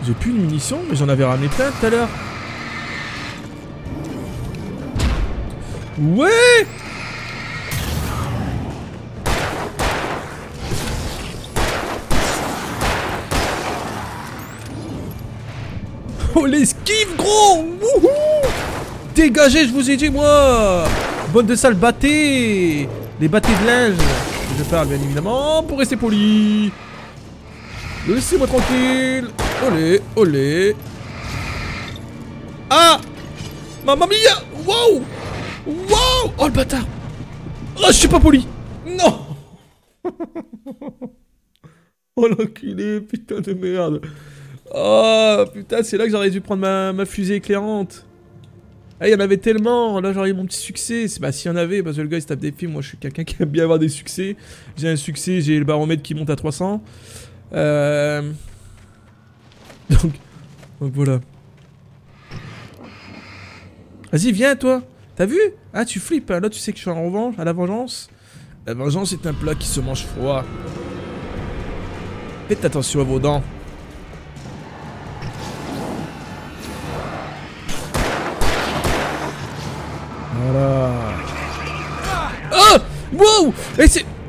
J'ai plus de munitions, mais j'en avais ramené plein tout à l'heure. Ouais! Oh l'esquive gros! Wouhou! Dégagez, je vous ai dit moi! Bonne de salle, battez! Des battez de linge! Je parle bien évidemment pour rester poli! Laissez-moi tranquille! Olé, olé! Ah! Mamma mia! Wow! Wow! Oh le bâtard! Oh je suis pas poli! Non! Oh l'enculé, putain de merde! Oh putain, c'est là que j'aurais dû prendre ma fusée éclairante. Ah, il y en avait tellement. Là, j'aurais eu mon petit succès. Bah, s'il y en avait, parce que le gars il se tape des films. Moi, je suis quelqu'un qui aime bien avoir des succès. J'ai un succès, j'ai le baromètre qui monte à 300. Donc voilà. Vas-y, viens, toi. T'as vu? Ah, tu flippes. Là, tu sais que je suis en revanche, à la vengeance. La vengeance est un plat qui se mange froid. Faites attention à vos dents. Voilà. Ah! Wow!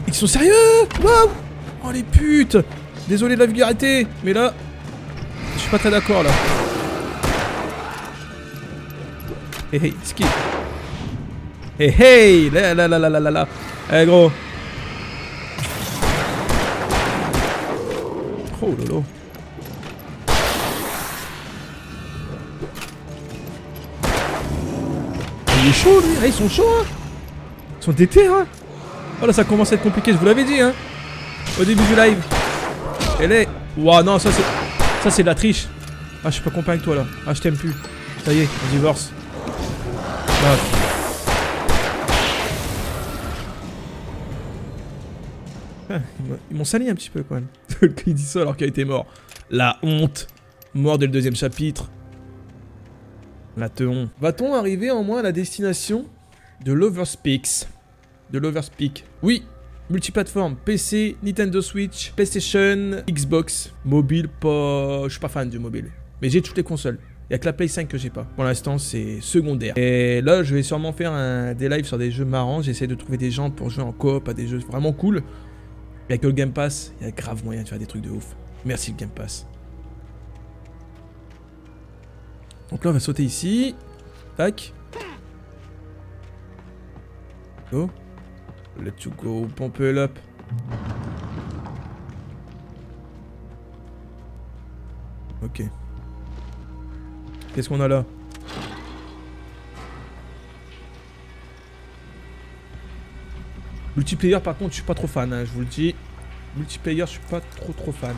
Ils sont sérieux! Wow! Oh les putes! Désolé de la vulgarité, mais là, je suis pas très d'accord là. Hey hey, ski! Hey hey! Là là là là là là là! Eh gros! Oh lolo! Il est chaud lui, ah, ils sont chauds hein. Ils sont déter hein. Oh là ça commence à être compliqué, je vous l'avais dit hein. Au début du live. Elle est... Ouah non ça c'est... Ça c'est de la triche. Ah je suis pas compas avec toi là. Ah je t'aime plus. Ça y est, on divorce. Ah. Ah, ils m'ont sali un petit peu quand même. Il dit ça alors qu'il était mort. La honte. Mort dès le deuxième chapitre. La teon. Va-t-on arriver en moins à la destination de Lovers Peak? Oui, multiplateforme, PC, Nintendo Switch, PlayStation, Xbox, mobile, pas... Je suis pas fan du mobile, mais j'ai toutes les consoles. Il n'y a que la Play 5 que j'ai pas. Pour l'instant, c'est secondaire. Et là, je vais sûrement faire des lives sur des jeux marrants. J'essaie de trouver des gens pour jouer en coop à des jeux vraiment cool. Il n'y a que le Game Pass, il y a grave moyen de faire des trucs de ouf. Merci le Game Pass. Donc là on va sauter ici. Tac. Go. Let's go, pump it up. Ok. Qu'est-ce qu'on a là? Multiplayer par contre je suis pas trop fan, hein, je vous le dis. Multiplayer je suis pas trop fan.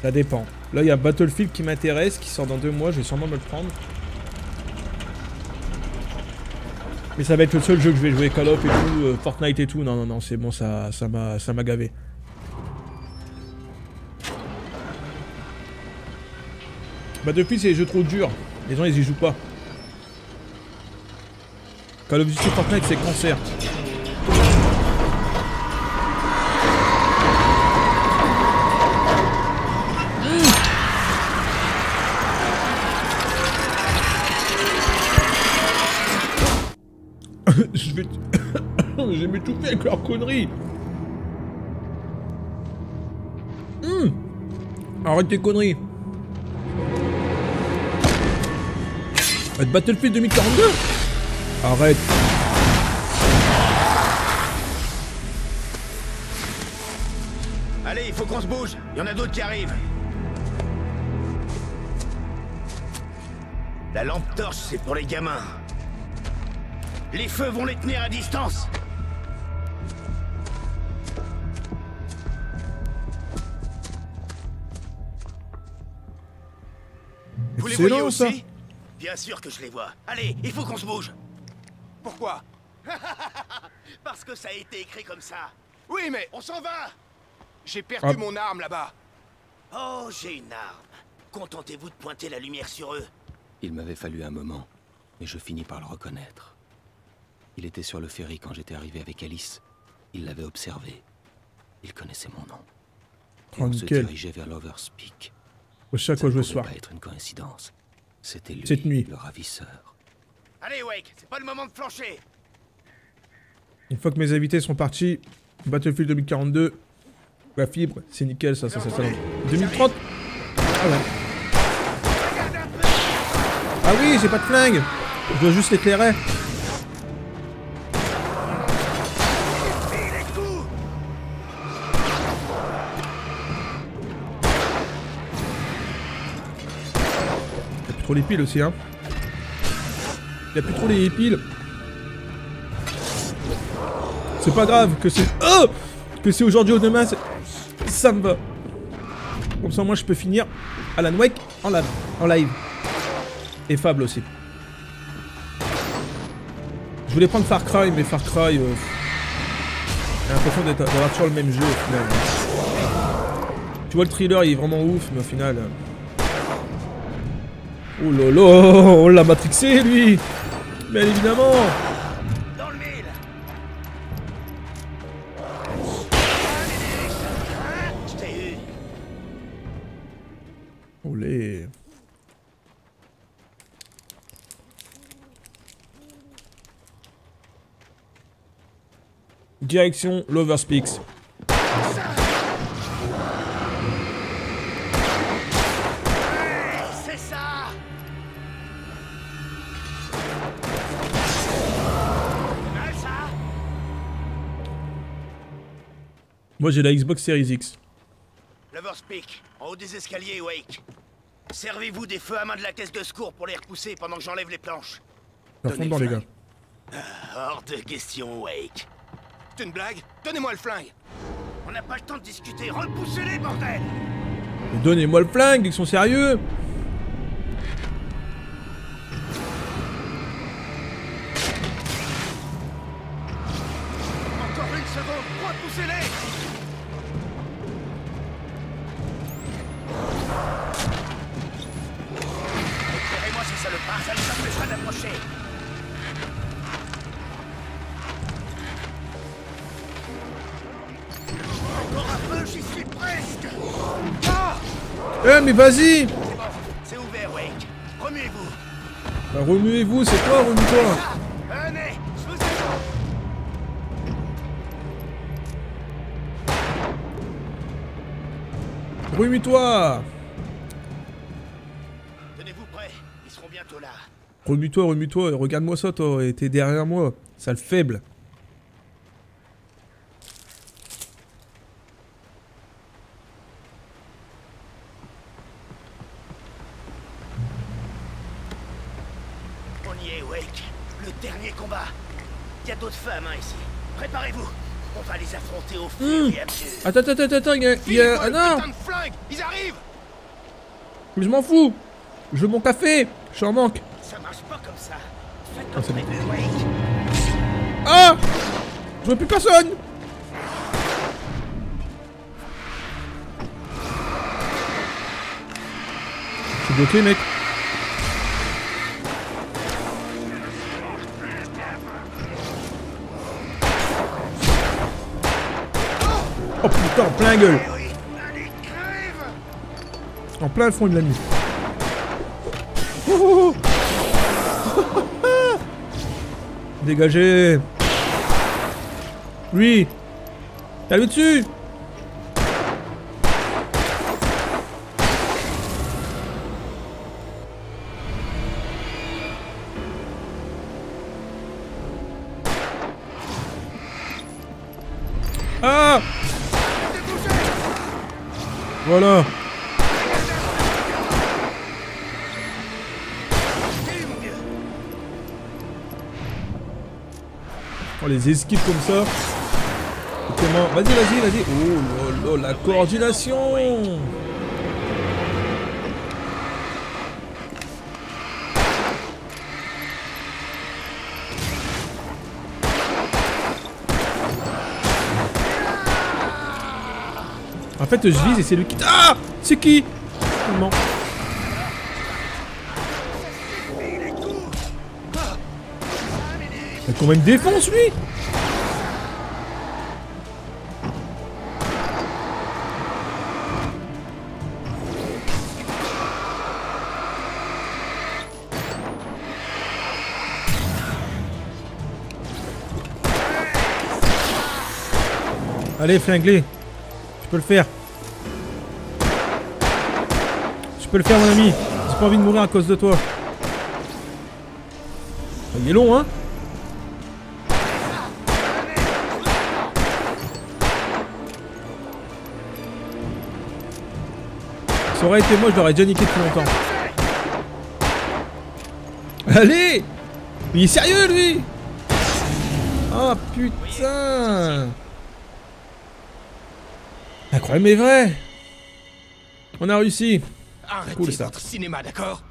Ça dépend. Là, il y a Battlefield qui m'intéresse, qui sort dans 2 mois. Je vais sûrement me le prendre. Mais ça va être le seul jeu que je vais jouer. Call of et tout, Fortnite et tout. Non, non, non, c'est bon, ça m'a gavé. Battlefield, c'est des jeux trop durs. Les gens, ils y jouent pas. Call of Duty Fortnite, c'est cancer. Je vais m'étouffer avec leur connerie. Arrête tes conneries. Battlefield 2042. Arrête. Allez, il faut qu'on se bouge. Il y en a d'autres qui arrivent. La lampe torche, c'est pour les gamins. Les feux vont les tenir à distance. Vous les voyez aussi? Bien sûr que je les vois. Allez, il faut qu'on se bouge. Pourquoi? Parce que ça a été écrit comme ça. Oui, mais on s'en va. J'ai perdu mon arme là-bas. Oh, j'ai une arme. Contentez-vous de pointer la lumière sur eux. Il m'avait fallu un moment, mais je finis par le reconnaître. Il était sur le ferry quand j'étais arrivé avec Alice. Il l'avait observé. Il connaissait mon nom. Et on se dirigeait vers Lovers Peak. Au chat quoi jouer ce soir. Ça ne pouvait pas être une coïncidence. C'était lui, cette nuit, le ravisseur. Allez Wake, c'est pas le moment de flancher. Une fois que mes invités sont partis, Battlefield 2042, la fibre, c'est nickel ça, ça. 2030. Ah ouais. Ah oui, j'ai pas de flingue. Je dois juste l'éclairer. Les piles aussi hein. Il y a plus trop les piles. C'est pas grave que c'est aujourd'hui ou demain, ça me va. Comme ça moi je peux finir Alan Wake en live. Et Fable aussi. Je voulais prendre Far Cry mais Far Cry j'ai l'impression d'être sur le même jeu au final. Tu vois le thriller il est vraiment ouf mais au final oh lolo, on l'a matrixé lui. Bien évidemment. Dans le mille. Je t'ai eu. Olé. Direction Lovers Peak. Moi j'ai la Xbox Series X. Lovers Peak, en haut des escaliers, Wake. Servez-vous des feux à main de la caisse de secours pour les repousser pendant que j'enlève les planches. Ça fond dans les gars. Hors de question, Wake. C'est une blague? Donnez-moi le flingue. On n'a pas le temps de discuter, repoussez-les, bordel. Donnez-moi le flingue, ils sont sérieux. Encore une seconde, repoussez-les. Mais vas-y! C'est ouvert, Wake. Remuez-vous. Bah, remuez-vous, c'est quoi, remue-toi? Venez, je vous attends. Remue-toi! Tenez-vous prêts, ils seront bientôt là. Remue-toi, remue-toi, regarde-moi ça, toi, et t'es derrière moi, sale faible. Attends, il y a... Ah non! Ils arrivent! Mais je m'en fous! Je veux mon café! Je suis en manque! Ça marche pas comme ça! Ah, c'est bon. Ah! Je veux plus personne! Je suis bloqué, mec! Oh putain, en plein gueule! En plein fond de la nuit. Oh, oh, oh. Dégagez! Lui! T'as le dessus! Ah! Voilà. On les esquive comme ça. Comment... Vas-y. Oh lolo, la coordination. En fait, je vise et c'est lui qui... Ah! C'est qui? Comment? Mais combien de défense, lui? Allez, flinglé. Tu peux le faire. Tu peux le faire, mon ami. J'ai pas envie de mourir à cause de toi. Il est long, hein? Ça aurait été moi, je l'aurais déjà niqué depuis longtemps. Allez! Il est sérieux, lui! Ah, oh, putain! Incroyable mais vrai. On a réussi. Arrêtez cool, votre cinéma, d'accord?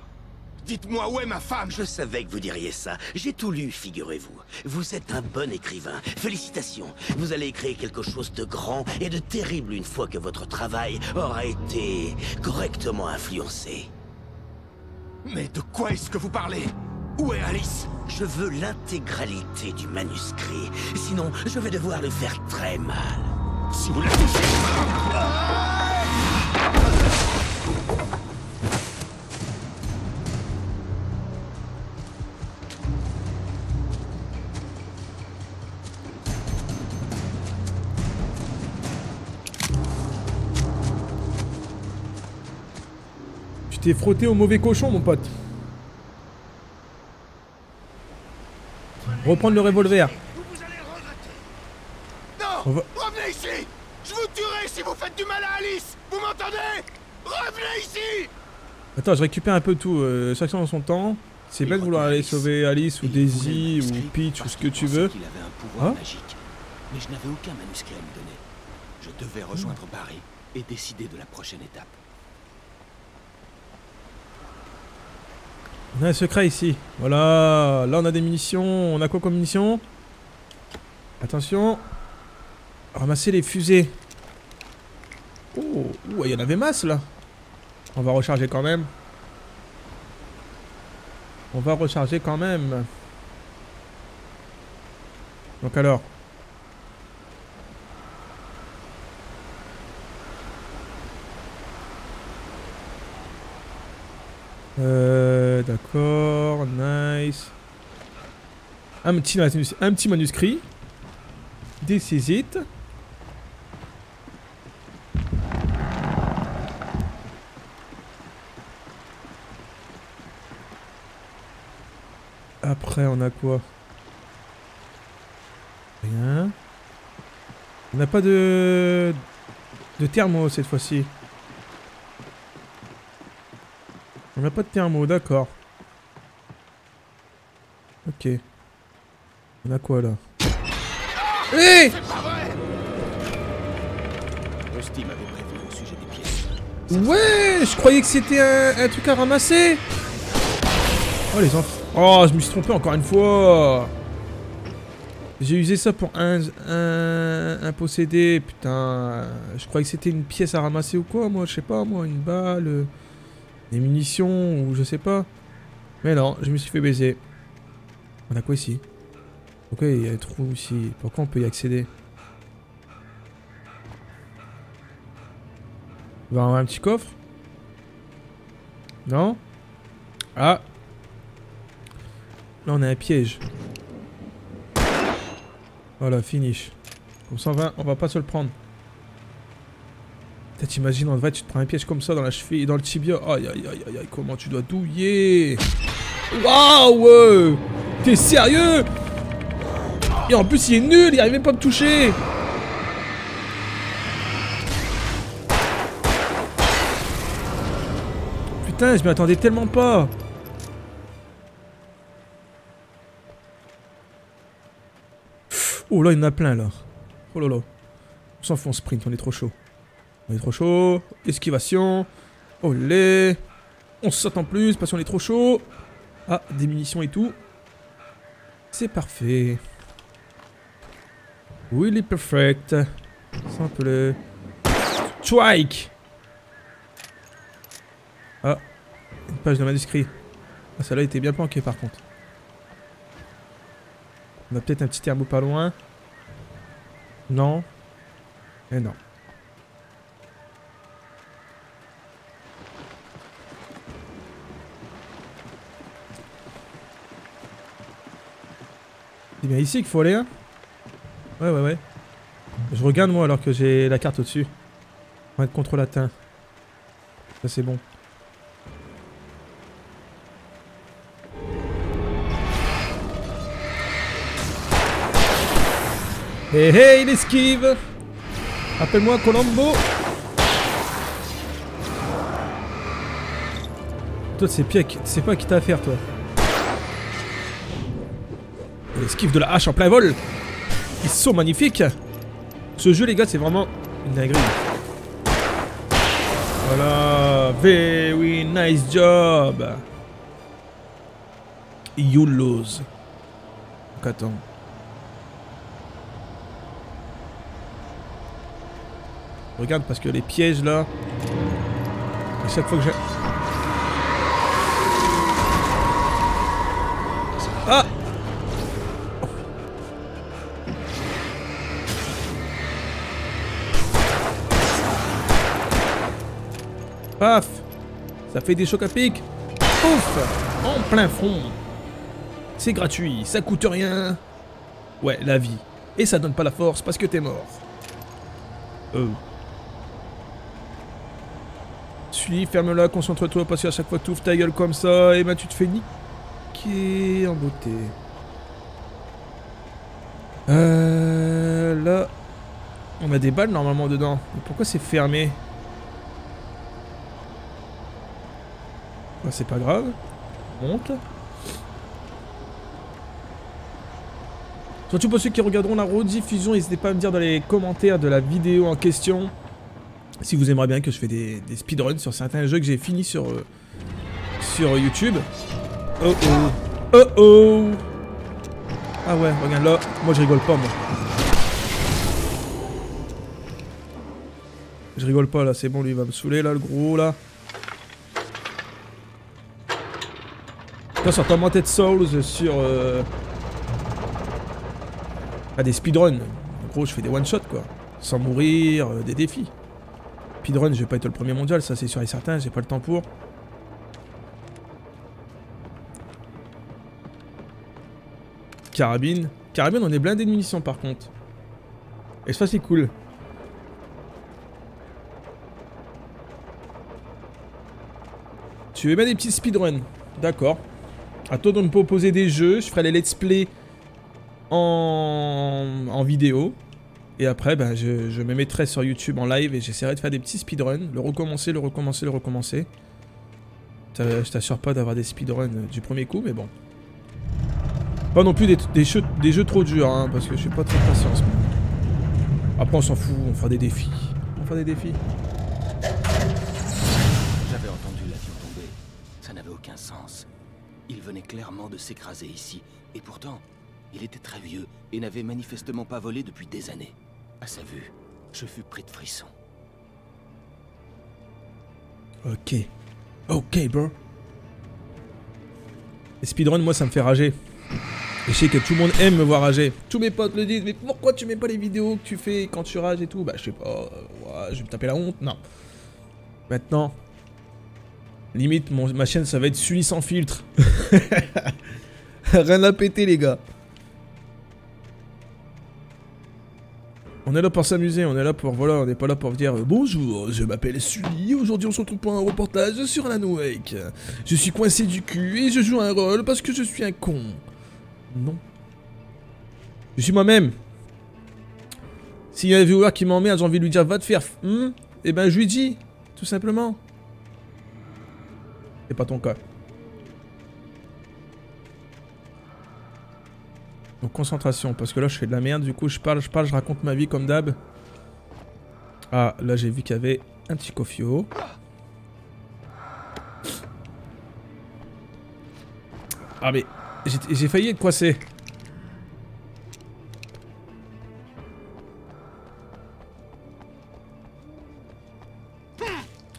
Dites-moi où est ma femme? Je savais que vous diriez ça. J'ai tout lu, figurez-vous. Vous êtes un bon écrivain. Félicitations. Vous allez écrire quelque chose de grand et de terrible une fois que votre travail aura été correctement influencé. Mais de quoi est-ce que vous parlez? Où est Alice? Je veux l'intégralité du manuscrit. Sinon, je vais devoir le faire très mal. Si vous la touchez... Tu t'es frotté au mauvais cochon, mon pote. Reprendre le revolver. Revenez ici! Je vous tuerai si vous faites du mal à Alice! Vous m'entendez? Revenez ici! Attends, je récupère un peu tout, chacun dans son temps. C'est bête de vouloir aller sauver Alice ou Daisy ou Peach ou ce que tu veux. Il avait un pouvoir magique, mais je n'avais aucun manuscrit à lui donner. Je devais rejoindre Barry et décider de la prochaine étape. On a un secret ici. Voilà, là on a des munitions. On a quoi comme munitions? Attention. Ramasser les fusées. Oh, il y en avait masse là. On va recharger quand même. On va recharger quand même. Donc alors. D'accord, nice. Un petit manuscrit. Des saisites. Après, on a quoi? Rien. On n'a pas de thermo cette fois-ci. On n'a pas de thermo, d'accord. Ok. On a quoi là? Hey! Ouais, je croyais que c'était un truc à ramasser. Oh les enfants. Oh, je me suis trompé encore une fois. J'ai usé ça pour un possédé. Putain, je croyais que c'était une pièce à ramasser ou quoi, moi. Je sais pas, moi, une balle, des munitions ou je sais pas. Mais non, je me suis fait baiser. On a quoi ici? Pourquoi il y a un trou aussi? Pourquoi on peut y accéder? On va avoir un petit coffre? Non? Ah! Là on a un piège. Voilà, finish. Comme ça on va pas se le prendre. Putain, t'imagines en vrai tu te prends un piège comme ça dans la cheville et dans le tibia. Aïe aïe aïe aïe aïe, comment tu dois douiller! Waouh! T'es sérieux? Et en plus il est nul, il n'arrive même pas à me toucher. Putain, je m'y attendais tellement pas. Oh là, il y en a plein là. Oh là là. On s'en fout, on sprint, on est trop chaud. On est trop chaud. Esquivation. Olé. On se saute en plus parce qu'on est trop chaud. Ah, des munitions et tout. C'est parfait. Oui, il est perfect. Simple. Strike! Ah, une page de manuscrit. Ah, celle-là était bien planquée par contre. On a peut-être un petit thermo pas loin. Non. Et non. C'est bien ici qu'il faut aller, hein? Ouais, ouais, ouais. Je regarde, moi, alors que j'ai la carte au-dessus. On va être contrôle atteint. Ça, c'est bon. Hé hé, il esquive! Appelle-moi Colombo! Toi, c'est pire, tu sais pas qui t'as à faire, toi. Il esquive de la hache en plein vol! Ils sont magnifiques! Ce jeu, les gars, c'est vraiment une dinguerie. Voilà! Very nice job! You lose. Donc, attends. Regarde parce que les pièges là, à chaque fois que j'ai... Ah! Paf! Ça fait des chocs à pic! Ouf! En plein front! C'est gratuit, ça coûte rien! Ouais, la vie. Et ça donne pas la force parce que t'es mort. Ferme-la, concentre-toi, parce qu'à chaque fois que tu ouvres ta gueule comme ça, et ben tu te fais niquer en beauté. Là, on a des balles normalement dedans. Mais pourquoi c'est fermé? Bah, c'est pas grave. Monte. Surtout pour ceux qui regarderont la rediffusion, n'hésitez pas à me dire dans les commentaires de la vidéo en question. Si vous aimeriez bien que je fais des speedruns sur certains jeux que j'ai fini sur, sur YouTube. Oh oh. Oh oh. Ah ouais, regarde là. Moi je rigole pas, moi. Je rigole pas là, c'est bon, lui il va me saouler là, le gros là. Là sur Tormented Souls, sur... Ah, des speedruns. En gros je fais des one-shot quoi. Sans mourir, des défis. Speedrun, je vais pas être le premier mondial, ça c'est sûr et certain, j'ai pas le temps pour. Carabine. Carabine, on est blindé de munitions par contre. Et ça c'est cool. Tu veux bien des petits speedruns? D'accord. À toi de me proposer des jeux, je ferai les let's play en vidéo. Et après, ben, je me mettrai sur YouTube en live et j'essaierai de faire des petits speedruns. Le recommencer, le recommencer, le recommencer. Je t'assure pas d'avoir des speedruns du premier coup, mais bon. Pas non plus des jeux trop durs, hein, parce que je suis pas très patient en ce moment. Après, on s'en fout, on fera des défis. On fera des défis. J'avais entendu l'avion tomber. Ça n'avait aucun sens. Il venait clairement de s'écraser ici. Et pourtant, il était très vieux et n'avait manifestement pas volé depuis des années. À sa vue, je fus pris de frissons. Ok. Ok, bro. Les speedruns, moi, ça me fait rager. Et je sais que tout le monde aime me voir rager. Tous mes potes le disent, mais pourquoi tu mets pas les vidéos que tu fais quand tu rages et tout? Bah, je sais pas, ouais, je vais me taper la honte, non. Maintenant, limite, ma chaîne, ça va être Sully sans filtre. Rien à péter, les gars. On est là pour s'amuser, on est là pour... Voilà, on n'est pas là pour dire « Bonjour, je m'appelle Sully, aujourd'hui on se retrouve pour un reportage sur Alan Wake. Je suis coincé du cul et je joue un rôle parce que je suis un con. » Non. Je suis moi-même. S'il y a un viewer qui m'emmerde, j'ai envie de lui dire « Va te faire... » Eh ben je lui dis, tout simplement. C'est pas ton cas. Donc concentration, parce que là je fais de la merde, du coup je parle, je raconte ma vie comme d'hab. Ah, là j'ai vu qu'il y avait un petit cofio. Ah mais, j'ai failli être coincé.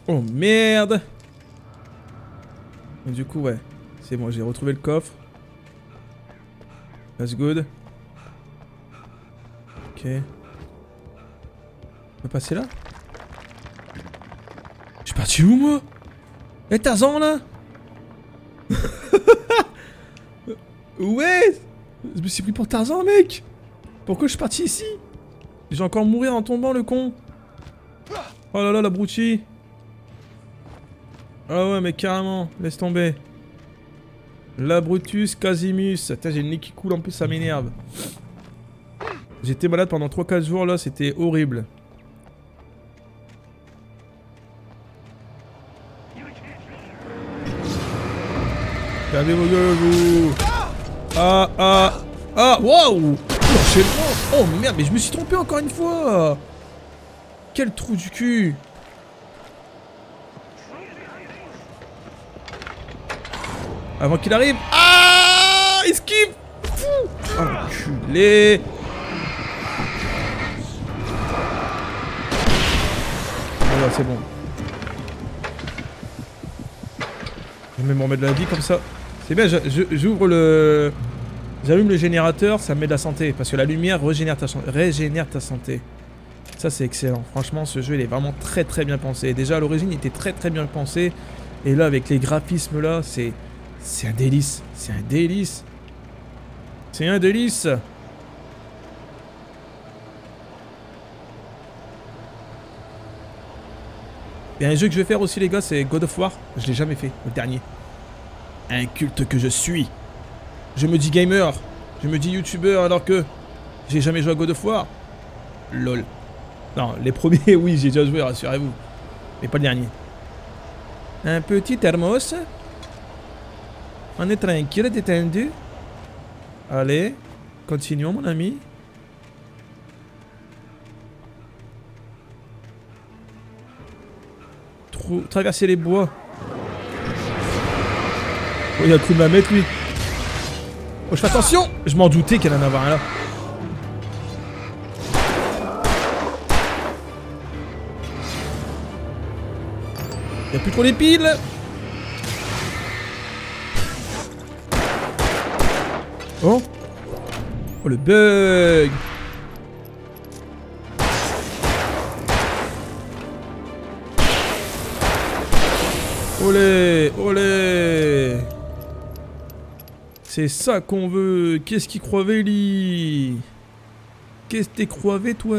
Oh merde! Du coup ouais, c'est bon, j'ai retrouvé le coffre. That's good. On peut passer là? Je suis parti où moi? Eh Tarzan là? Ouais! Je me suis pris pour Tarzan mec! Pourquoi je suis parti ici? J'ai encore mourir en tombant le con! Oh là là l'abruti! Ah ouais mais carrément, laisse tomber. L'abrutus Casimus. Putain j'ai le nez qui coule en plus, ça m'énerve. J'étais malade pendant 3-4 jours là, c'était horrible. Fermez vos gueules vous. Ah ah ah. Wow. Oh merde mais je me suis trompé encore une fois. Quel trou du cul. Avant qu'il arrive. Ah, esquive. Enculé. Voilà, c'est bon. Je vais même remettre de la vie comme ça. C'est bien, j'ouvre le... J'allume le générateur, ça me met de la santé. Parce que la lumière régénère ta santé. Ça, c'est excellent. Franchement, ce jeu, il est vraiment très très bien pensé. Déjà, à l'origine, il était très très bien pensé. Et là, avec les graphismes, là, c'est... C'est un délice, c'est un délice. C'est un délice. Il y a un jeu que je vais faire aussi les gars, c'est God of War. Je l'ai jamais fait, le dernier. Inculte que je suis. Je me dis gamer, je me dis youtubeur alors que j'ai jamais joué à God of War. Lol. Non, les premiers, oui, j'ai déjà joué, rassurez-vous. Mais pas le dernier. Un petit thermos. On est tranquille, détendu. Allez, continuons mon ami. Traverser les bois. Oh, il a cru de la mettre lui. Oh, je fais attention. Je m'en doutais qu'il allait en avoir un là. Il n'y a plus trop les piles. Oh, oh le bug. Olé, olé. C'est ça qu'on veut. Qu'est-ce qui crevait, lui? Qu'est-ce que t'es crevé, toi?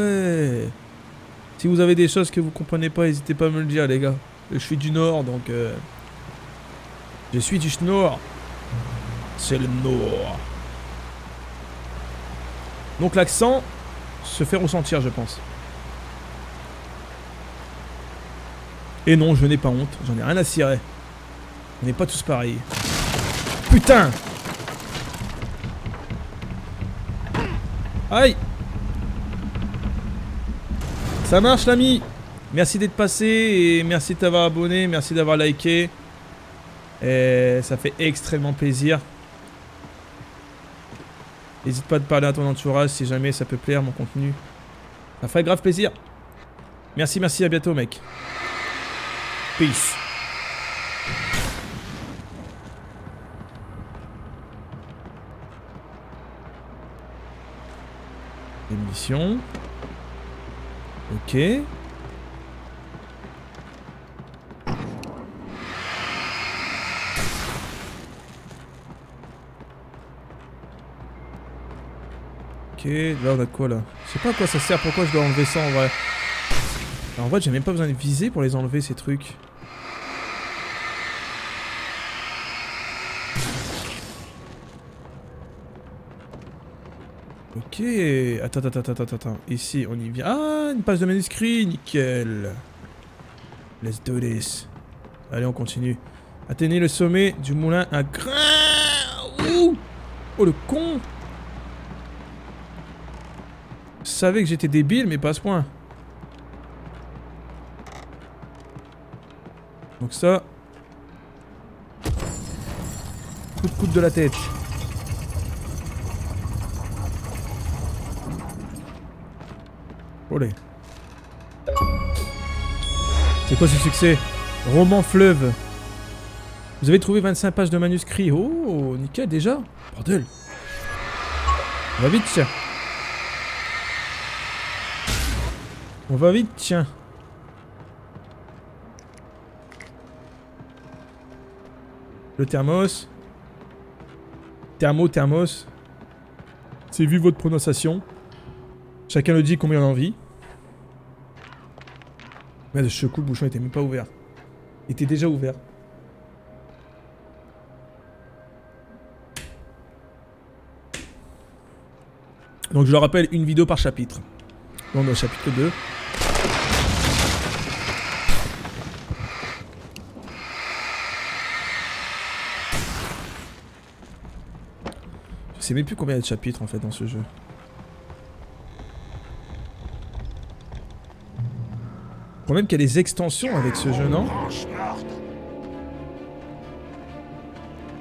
Si vous avez des choses que vous comprenez pas, n'hésitez pas à me le dire, les gars. Je suis du Nord, donc... Je suis du Nord. C'est le Nord. Donc l'accent se fait ressentir, je pense. Et non, je n'ai pas honte, j'en ai rien à cirer. On n'est pas tous pareils. Putain! Aïe! Ça marche, l'ami! Merci d'être passé, et merci de t'avoir abonné, merci d'avoir liké. Et ça fait extrêmement plaisir. N'hésite pas à te parler à ton entourage si jamais ça peut plaire, mon contenu. Ça ferait grave plaisir. Merci, merci, à bientôt, mec. Peace. Émission. Ok. Ok, là on a quoi là? Je sais pas à quoi ça sert, pourquoi je dois enlever ça en vrai. Alors, en vrai j'ai même pas besoin de viser pour les enlever ces trucs. Ok, attends, ici on y vient. Ah, une page de manuscrit, nickel. Let's do this. Allez, on continue. Atteignez le sommet du moulin à grain. Ouh. Oh le con. Je savais que j'étais débile, mais pas à ce point. Donc ça... Coup de coude de la tête. Olé. C'est quoi ce succès? Roman fleuve. Vous avez trouvé 25 pages de manuscrits. Oh, nickel déjà. Bordel. Va vite, tiens. On va vite, tiens. Le thermos. Thermos. C'est vu votre prononciation. Chacun le dit combien on a envie. Merde, ce coup, le bouchon était même pas ouvert. Il était déjà ouvert. Donc je le rappelle, une vidéo par chapitre. On est au chapitre 2. Je sais même plus combien il y a de chapitres en fait dans ce jeu. Le problème qu'il y a des extensions avec ce jeu, non?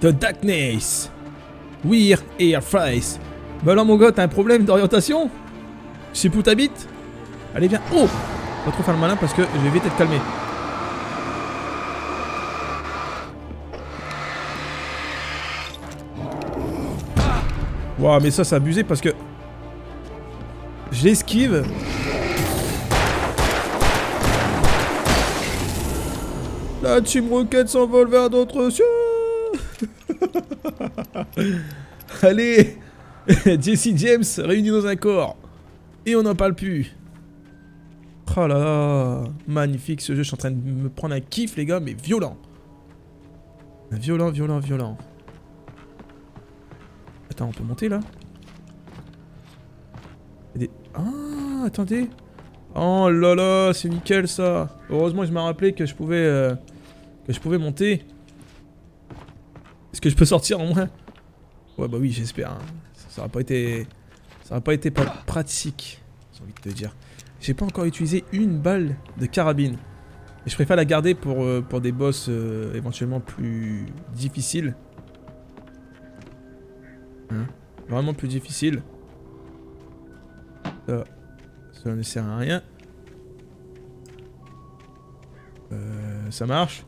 The Darkness! We're here, Fries! Bah alors mon gars, t'as un problème d'orientation? Je sais plus où t'habites? Allez viens. Oh! Pas trop faire le malin parce que je vais vite être calmé. Waouh, mais ça c'est abusé parce que... Je l'esquive. La Team Rocket s'envole vers d'autres cieux. Allez Jesse James réunis dans un corps. Et on n'en parle plus. Oh là là. Magnifique ce jeu. Je suis en train de me prendre un kiff les gars. Mais violent. Violent, violent, violent. Attends, on peut monter là? Il y a des... Ah, attendez. Oh là là, c'est nickel ça. Heureusement je m'ai rappelé que je pouvais... monter. Est-ce que je peux sortir en moins? Ouais bah oui, j'espère. Hein. Ça n'aurait pas été... Ça n'a pas été pratique, j'ai envie de te dire. J'ai pas encore utilisé une balle de carabine. Et je préfère la garder pour des boss éventuellement plus difficiles. Hein? Vraiment plus difficiles. Ça ne sert à rien. Ça marche.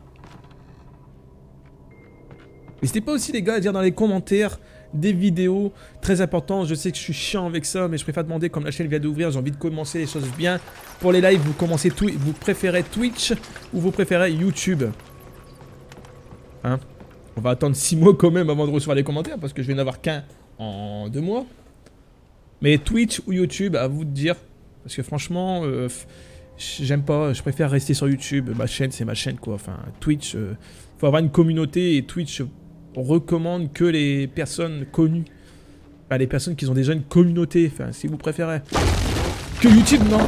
N'hésitez pas aussi les gars à dire dans les commentaires... Des vidéos très importantes, je sais que je suis chiant avec ça, mais je préfère demander, comme la chaîne vient d'ouvrir, j'ai envie de commencer les choses bien. Pour les lives, vous préférez Twitch ou vous préférez YouTube? Hein? On va attendre 6 mois quand même avant de recevoir les commentaires, parce que je vais n'avoir qu'un en 2 mois. Mais Twitch ou YouTube, à vous de dire. Parce que franchement, j'aime pas, je préfère rester sur YouTube. Ma chaîne, c'est ma chaîne quoi. Enfin, Twitch, faut avoir une communauté et Twitch... On recommande que les personnes connues, enfin, les personnes qui ont déjà une communauté, enfin si vous préférez. Que YouTube, non.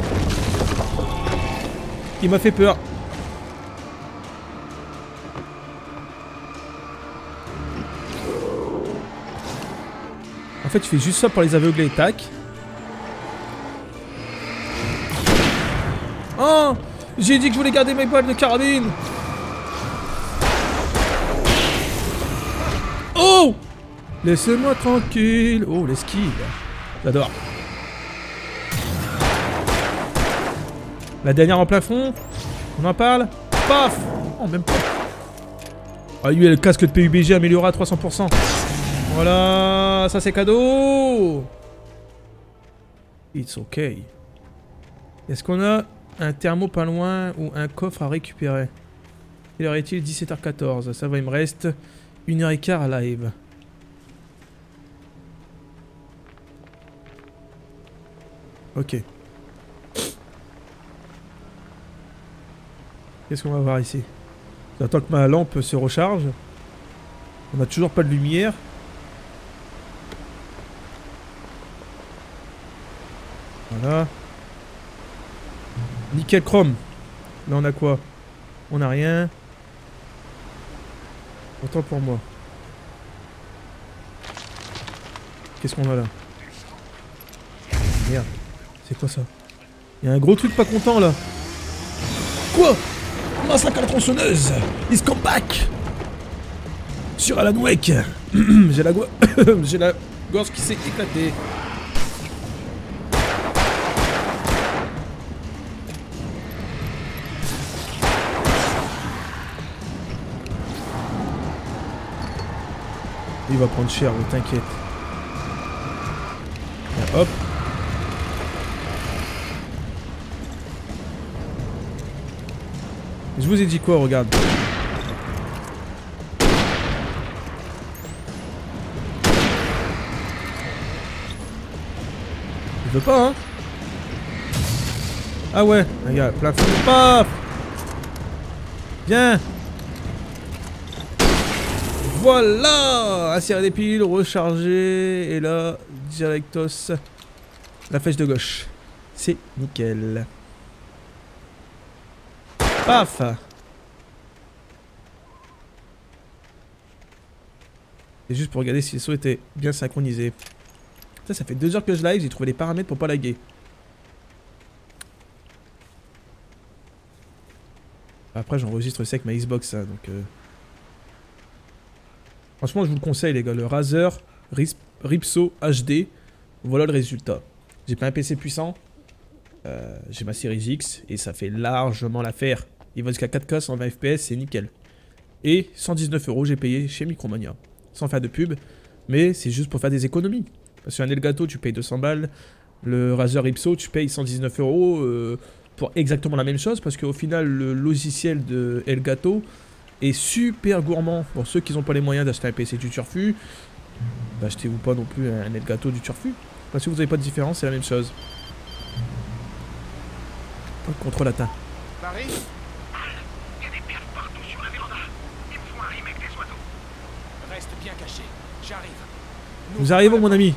Il m'a fait peur. En fait, je fais juste ça pour les aveugler, tac. Oh, j'ai dit que je voulais garder mes balles de carabine. Oh! Laissez-moi tranquille. Oh, l'esquive. J'adore. La dernière en plein front. On en parle. Paf! Oh, même pas. Ah, lui, le casque de PUBG amélioré à 300%. Voilà, ça c'est cadeau. It's ok. Est-ce qu'on a un thermo pas loin ou un coffre à récupérer? Il heure est-il 17h14. Ça va, il me reste... 1h15 à live. Ok. Qu'est-ce qu'on va voir ici? J'attends que ma lampe se recharge. On n'a toujours pas de lumière. Voilà. Nickel chrome. Là on a quoi? On n'a rien. Autant pour moi. Qu'est-ce qu'on a là? Merde. C'est quoi ça? Il y a un gros truc pas content là. Quoi? Massacre à la tronçonneuse. Ils come back. Sur Alan Wake. J'ai la j'ai la gorge qui s'est éclatée. Il va prendre cher, mais t'inquiète. Hop. Je vous ai dit quoi, regarde. Il veut pas, hein. Ah ouais, regarde, plafond. Paf. Viens. Voilà. Asserrer des piles, recharger. Et là, directos. La flèche de gauche. C'est nickel. Paf. C'est juste pour regarder si les sauts étaient bien synchronisés. Ça, ça fait 2 heures que je live, j'ai trouvé les paramètres pour pas laguer. Après, j'enregistre ça avec ma Xbox, hein, donc... Franchement, je vous le conseille, les gars. Le Razer Ripso HD, voilà le résultat. J'ai pas un PC puissant. J'ai ma Series X et ça fait largement l'affaire. Il va jusqu'à 4K, 120 FPS, c'est nickel. Et 119 € j'ai payé chez Micromania. Sans faire de pub, mais c'est juste pour faire des économies. Parce qu'un Elgato, tu payes 200 balles. Le Razer Ipso, tu payes 119 € pour exactement la même chose. Parce qu'au final, le logiciel de Elgato est super gourmand. Pour ceux qui n'ont pas les moyens d'acheter un PC du Turfu, achetez-vous pas non plus un Elgato du Turfu. Parce que vous n'avez pas de différence, c'est la même chose. Pas de contrôle atteint. Paris ? Il y a des perles partout sur la véranda. Ils me font un remake des oiseaux. Reste bien caché. J'arrive. Nous arrivons, mon ami.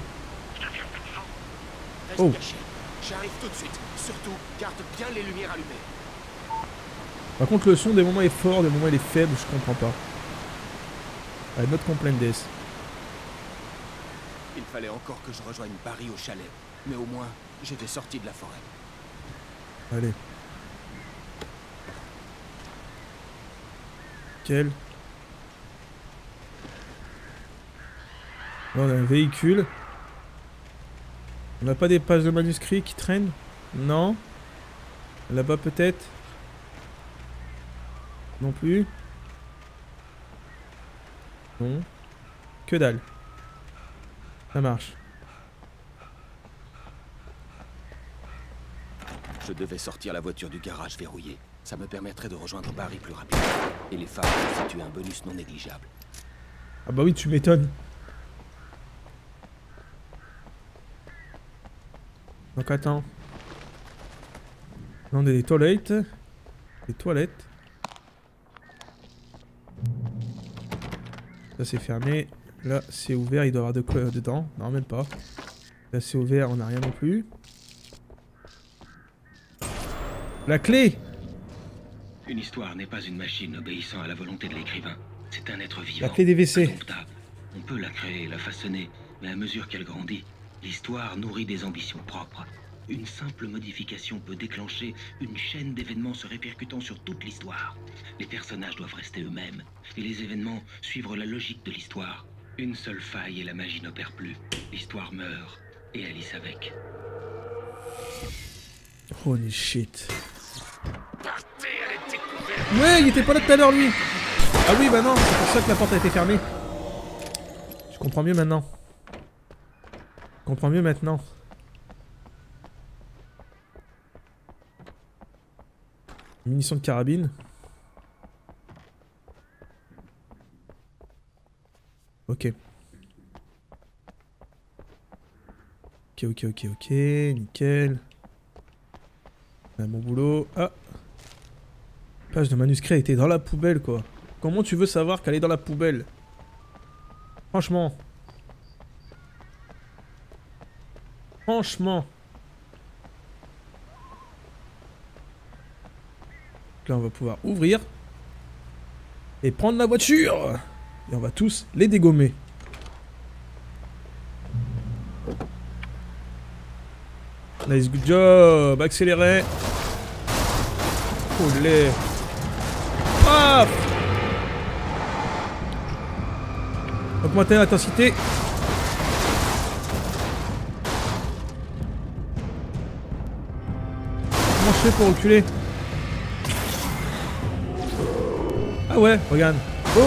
Oh. J'arrive tout de suite. Surtout, garde bien les lumières allumées. Par contre, le son des moments est fort, des moments il est faible, je comprends pas. Allez, notre complainte des. Il fallait encore que je rejoigne Paris au chalet, mais au moins j'étais sorti de la forêt. Allez. Quel. Là, on a un véhicule. On n'a pas des pages de manuscrits qui traînent? Non. Là-bas peut-être? Non plus. Non. Que dalle. Ça marche. Je devais sortir la voiture du garage verrouillée. Ça me permettrait de rejoindre Paris plus rapidement. Et les phares constituent un bonus non négligeable. Ah bah oui, tu m'étonnes. Donc attends. Là on a des toilettes. Des toilettes. Ça c'est fermé. Là c'est ouvert, il doit y avoir de quoi dedans. Non, même pas. Là c'est ouvert, on n'a rien non plus. La clé! Une histoire n'est pas une machine obéissant à la volonté de l'écrivain. C'est un être vivant. La clé des WC. Indomptable. On peut la créer, la façonner, mais à mesure qu'elle grandit, l'histoire nourrit des ambitions propres. Une simple modification peut déclencher une chaîne d'événements se répercutant sur toute l'histoire. Les personnages doivent rester eux-mêmes, et les événements suivre la logique de l'histoire. Une seule faille et la magie n'opère plus. L'histoire meurt, et Alice avec. Holy shit. Ouais, il était pas là tout à l'heure, lui. Ah oui, bah non, c'est pour ça que la porte a été fermée. Je comprends mieux maintenant. Je comprends mieux maintenant. Munitions de carabine. Ok. Ok, nickel. Ah, bon boulot. Ah. Page de manuscrit était dans la poubelle, quoi. Comment tu veux savoir qu'elle est dans la poubelle? Franchement. Franchement. Là, on va pouvoir ouvrir. Et prendre la voiture. Et on va tous les dégommer. Nice, good job. Accéléré. Olé. Hop. Augmenter l'intensité. Comment je fais pour reculer? Ah ouais, regarde. Boum.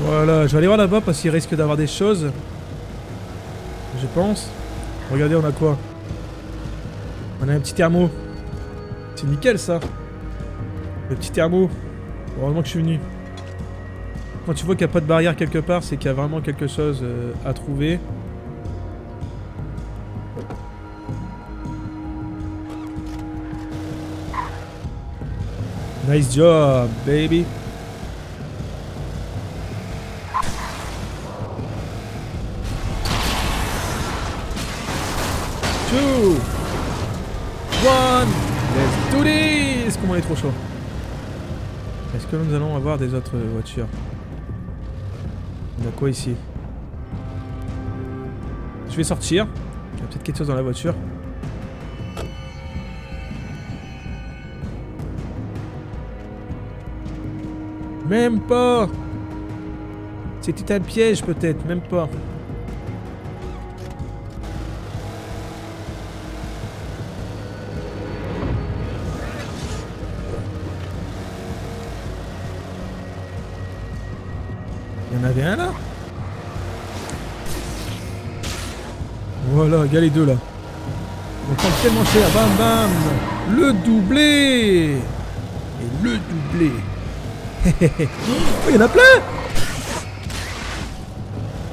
Voilà, je vais aller voir là-bas parce qu'il risque d'avoir des choses. Je pense. Regardez, on a quoi? On a un petit thermo. C'est nickel ça. Le petit thermo. Heureusement que je suis venu. Quand tu vois qu'il n'y a pas de barrière quelque part, c'est qu'il y a vraiment quelque chose à trouver. Nice job, baby. Two. One. Let's do this. Comment on est trop chaud. Est-ce que nous allons avoir des autres voitures? On a quoi ici? Je vais sortir. Il y a peut-être quelque chose dans la voiture. Même pas. C'était un piège peut-être, même pas. Il y en avait un là. Voilà, il y a les deux là. On prend tellement cher, bam bam. Le doublé. Et le doublé. Il y en a plein.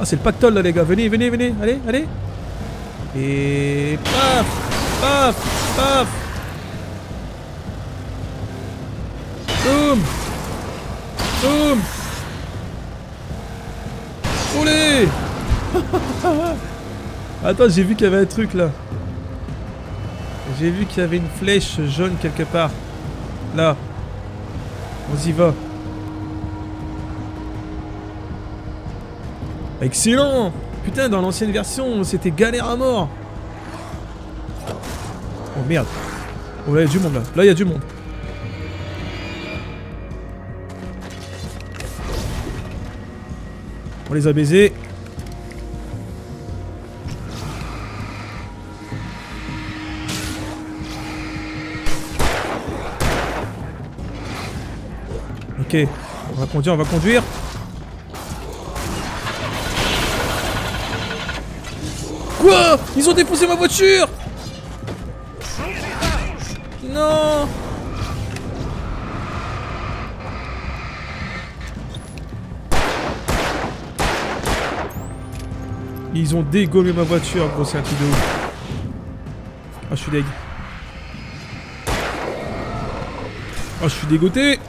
Ah, c'est le pactole là les gars, venez, venez, venez, allez, allez. Et paf, paf, paf. Boum. Boum. Olé. Attends, j'ai vu qu'il y avait un truc là. J'ai vu qu'il y avait une flèche jaune quelque part. Là. On y va. Excellent! Putain, dans l'ancienne version, c'était galère à mort! Oh merde! Oh là, il y a du monde là! Là, il y a du monde! On les a baisés! Ok, on va conduire, on va conduire! Quoi? Ils ont défoncé ma voiture! Non! Ils ont dégommé ma voiture, gros, c'est un truc de ouf. Ah, je suis deg. Ah, je suis dégoûté.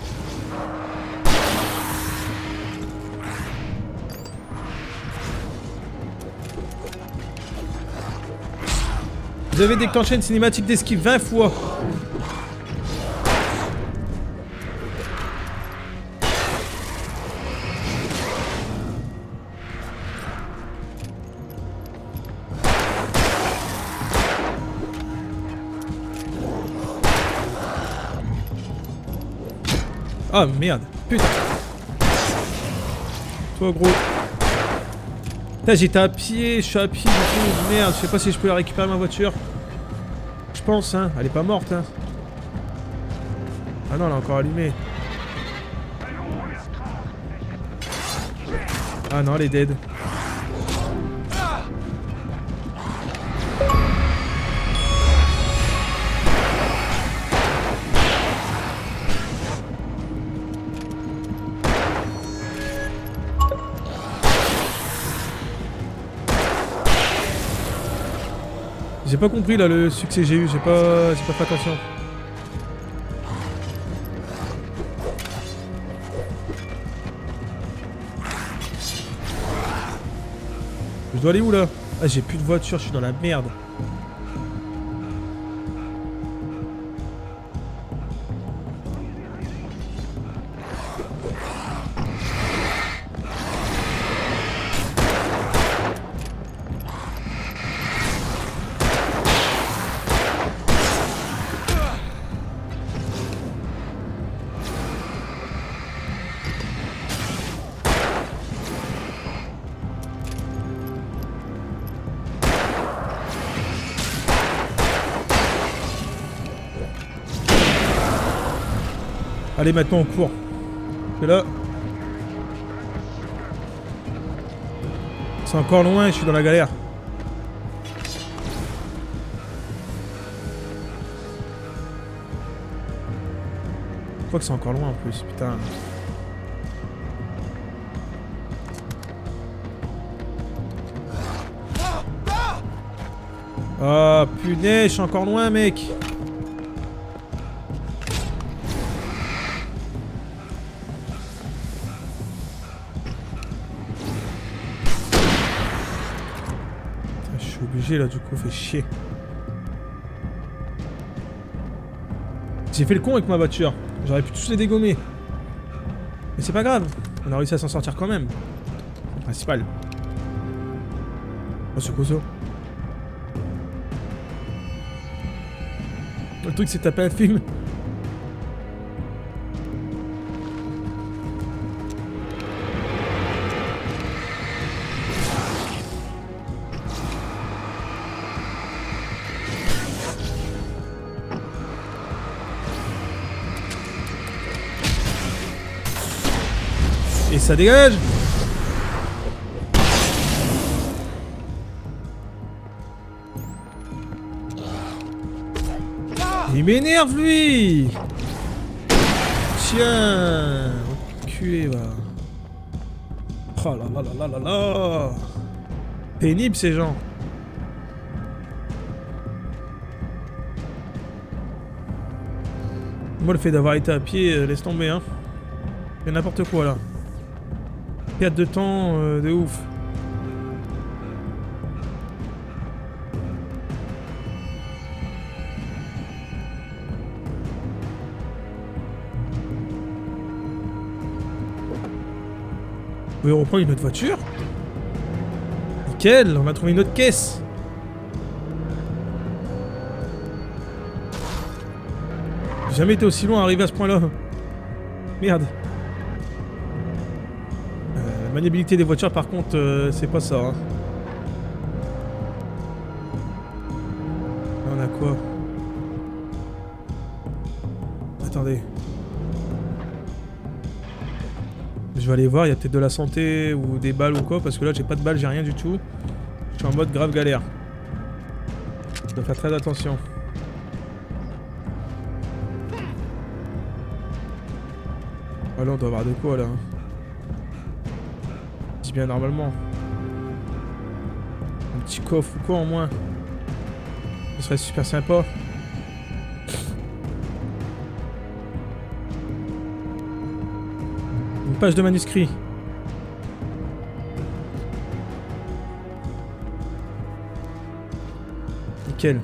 Vous avez déclenché une cinématique d'esquive 20 fois. Ah merde, putain. Toi gros. Là j'étais à pied, je suis à pied du coup, merde, je sais pas si je peux la récupérer ma voiture. Je pense hein, elle est pas morte hein. Ah non, elle est encore allumée. Ah non, elle est dead. J'ai pas compris là le succès que j'ai eu, j'ai pas fait attention. Je dois aller où là? Ah, j'ai plus de voiture, je suis dans la merde. Allez, maintenant on court. Parce que là... C'est encore loin, je suis dans la galère. crois que c'est encore loin en plus, putain. Oh punaise, je suis encore loin, mec. Je suis obligé là, du coup, fait chier. J'ai fait le con avec ma voiture. J'aurais pu tous les dégommer. Mais c'est pas grave. On a réussi à s'en sortir quand même. C'est le principal. Oh, ce coso. Le truc, c'est taper un film. Et ça dégage. Il m'énerve lui. Tiens, enculé va. Oh là là là là là là. Pénible ces gens. Moi le fait d'avoir été à pied, laisse tomber hein. Y'a n'importe quoi là. Perte de temps de ouf. On peut reprendre une autre voiture. Nickel, on va trouver une autre caisse. J'ai jamais été aussi loin à arriver à ce point-là. Merde. La maniabilité des voitures, par contre, c'est pas ça. Hein. Là, on a quoi? Attendez. Je vais aller voir, il y a peut-être de la santé ou des balles ou quoi, parce que là j'ai pas de balles, j'ai rien du tout. Je suis en mode grave galère. Je dois faire très attention. Oh là on doit avoir de quoi là. Je dis bien normalement. Un petit coffre ou quoi au moins. Ce serait super sympa. Page de manuscrit. Nickel.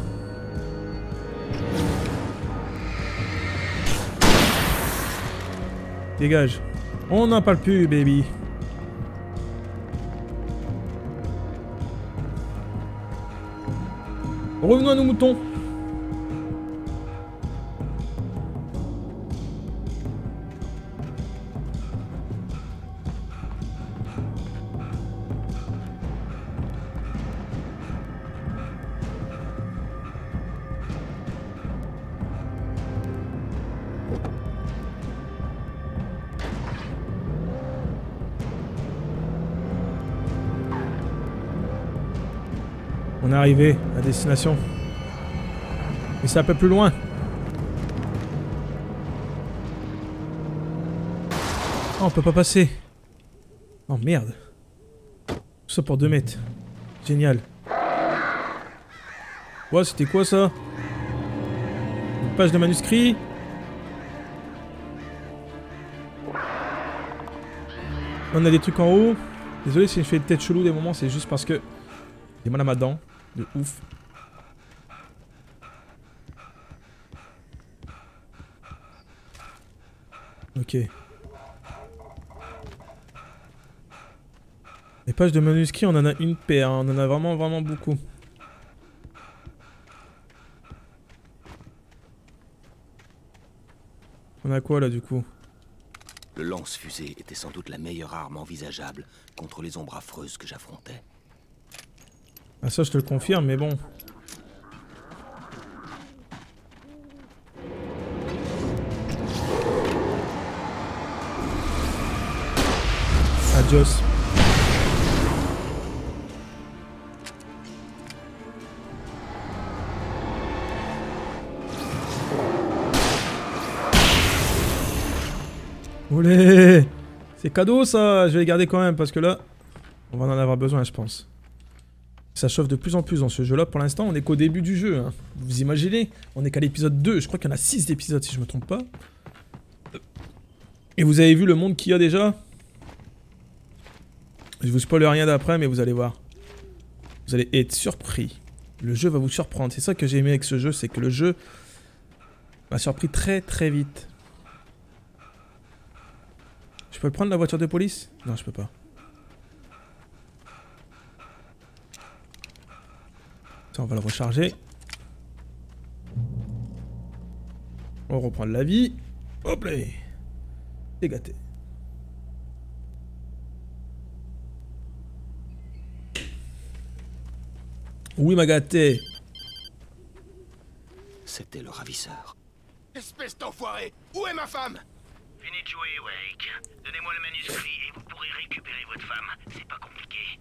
Dégage. On n'en parle plus, baby. Revenons à nos moutons. Arrivé à destination. Mais c'est un peu plus loin. Oh, on peut pas passer. Oh merde. Tout ça pour 2 mètres. Génial. Ouais, c'était quoi ça? Une page de manuscrit. On a des trucs en haut. Désolé si je fais des têtes cheloues des moments, c'est juste parce que j'ai mal à ma dent. De ouf. Ok. Les pages de manuscrits, on en a une paire, hein. On en a vraiment beaucoup. On a quoi là du coup? Le lance-fusée était sans doute la meilleure arme envisageable contre les ombres affreuses que j'affrontais. Ah ça je te le confirme mais bon. Adios. Olé! C'est cadeau ça! Je vais les garder quand même parce que là, on va en avoir besoin je pense. Ça chauffe de plus en plus dans ce jeu là. Pour l'instant, on est qu'au début du jeu. Hein. Vous imaginez? On est qu'à l'épisode 2. Je crois qu'il y en a 6 épisodes si je me trompe pas. Et vous avez vu le monde qu'il y a déjà? Je vous spoil rien d'après mais vous allez voir. Vous allez être surpris. Le jeu va vous surprendre. C'est ça que j'ai aimé avec ce jeu, c'est que le jeu m'a surpris très vite. Je peux prendre la voiture de police? Non, je peux pas. Ça, on va le recharger. On reprend de la vie. Hop là! C'est gâté. Oui, m'a gâté. C'était le ravisseur. Espèce d'enfoiré! Où est ma femme? Venez de jouer, Wake. Donnez-moi le manuscrit et vous pourrez récupérer votre femme. C'est pas compliqué.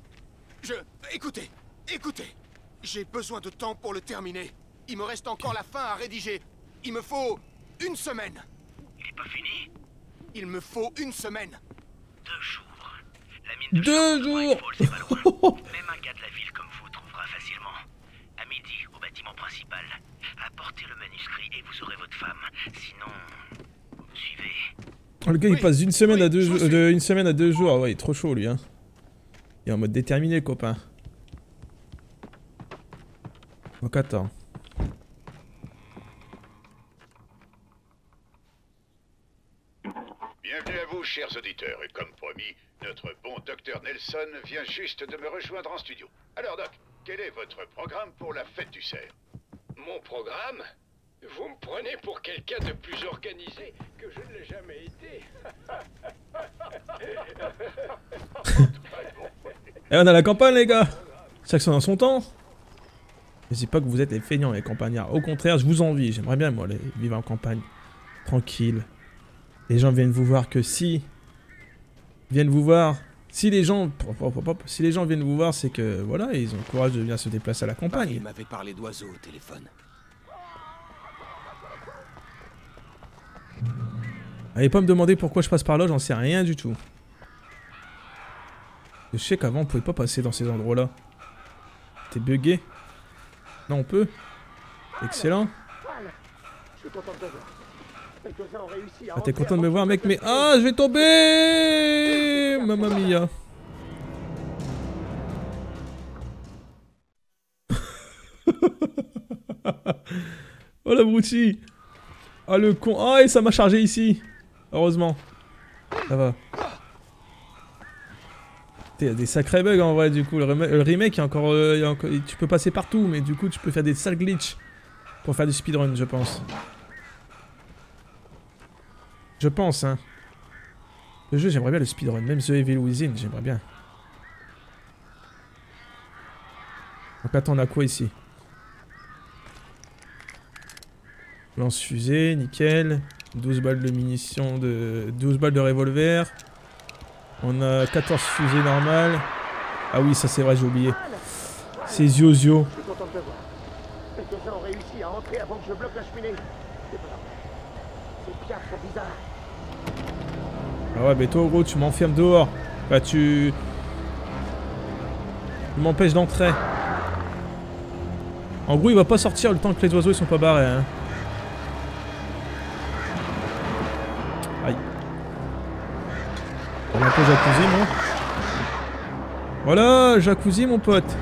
Écoutez. J'ai besoin de temps pour le terminer. Il me reste encore la fin à rédiger. Il me faut... une semaine. Il est pas fini? Il me faut une semaine. 2 jours. La mine de... 2 jours. C'est pas loin. Même un gars de la ville comme vous trouvera facilement. À midi, au bâtiment principal. Apportez le manuscrit et vous aurez votre femme. Sinon... suivez. Le gars il passe d'une semaine à deux jours, ouais il est trop chaud lui hein. Il est en mode déterminé le copain. Donc attends. Bienvenue à vous chers auditeurs et comme promis, notre bon docteur Nelson vient juste de me rejoindre en studio. Alors Doc, quel est votre programme pour la fête du cerf? Mon programme? Vous me prenez pour quelqu'un de plus organisé que je ne l'ai jamais été. Et on a la campagne les gars. Chacun dans son temps. Je dis pas que vous êtes les feignants les campagnards. Au contraire, je vous envie. J'aimerais bien moi vivre en campagne. Tranquille. Les gens viennent vous voir que si... viennent vous voir... Si les gens... Si les gens viennent vous voir, c'est que... voilà, ils ont le courage de venir se déplacer à la campagne. Il m'avait parlé d'oiseaux au téléphone. Allez pas me demander pourquoi je passe par là, j'en sais rien du tout. Je sais qu'avant on pouvait pas passer dans ces endroits là. T'es bugué? Non on peut. Excellent. Ah t'es content de me voir mec mais... Ah je vais tomber. Mamma mia. Oh la broutille. Ah le con. Ah et ça m'a chargé ici. Heureusement. Ça va. Il y a des sacrés bugs en vrai du coup. Le remake il y a encore... tu peux passer partout mais du coup tu peux faire des sales glitch. Pour faire du speedrun je pense. Je pense hein. Le jeu j'aimerais bien le speedrun. Même The Evil Within j'aimerais bien. Donc attends on a quoi ici? Lance-fusée, nickel. 12 balles de munitions, 12 balles de revolver. On a 14 fusées normales. Ah oui, ça c'est vrai, j'ai oublié. C'est Ziozio. Ah ouais, mais toi, gros, tu m'enfermes dehors. Bah, tu m'empêches d'entrer. En gros, il va pas sortir le temps que les oiseaux ils sont pas barrés, hein. Un peu jacuzzi, non? Voilà, jacuzzi, mon pote.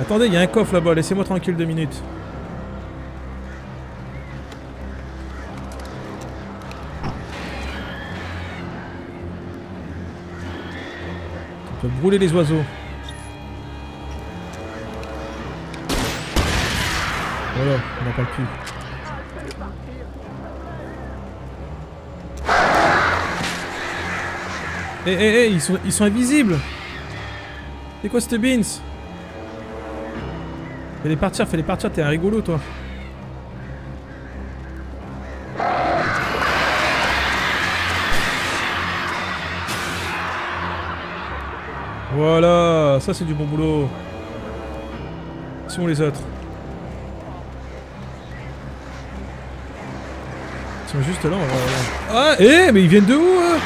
Attendez, il y a un coffre là-bas. Laissez-moi tranquille 2 minutes. On peut brûler les oiseaux. Voilà, on n'en parle plus. Eh, eh, eh, ils sont invisibles. C'est quoi cette beans? Fais-les partir, t'es un rigolo, toi. Voilà, ça c'est du bon boulot. Où sont les autres? Ils sont juste là, on va... Ah, mais ils viennent de où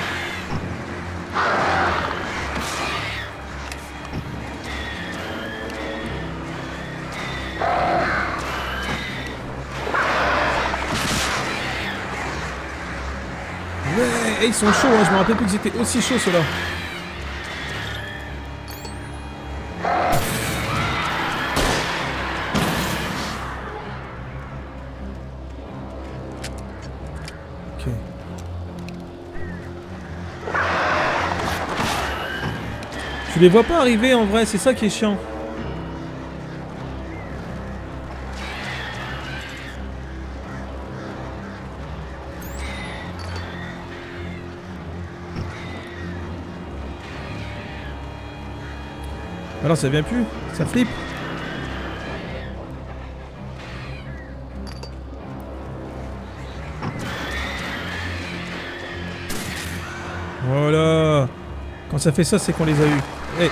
Ouais, ils sont chauds, hein. Je me rappelle plus qu'ils étaient aussi chauds ceux-là. Tu les vois pas arriver en vrai, c'est ça qui est chiant. Alors ça vient plus, ça flippe. Voilà. Quand ça fait ça, c'est qu'on les a eus. Hey.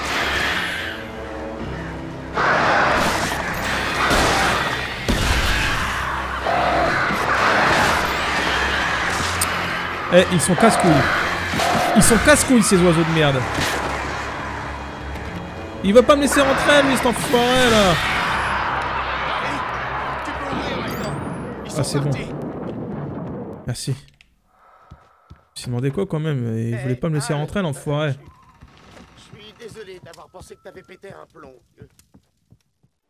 Hey, ils sont casse-couilles. Ils sont casse-couilles ces oiseaux de merde. Il va pas me laisser rentrer lui cet enfoiré là. Ah c'est bon. Merci. Je me suis demandé quoi quand même. Il voulait pas me laisser rentrer l'enfoiré. Désolé d'avoir pensé que t'avais pété un plomb.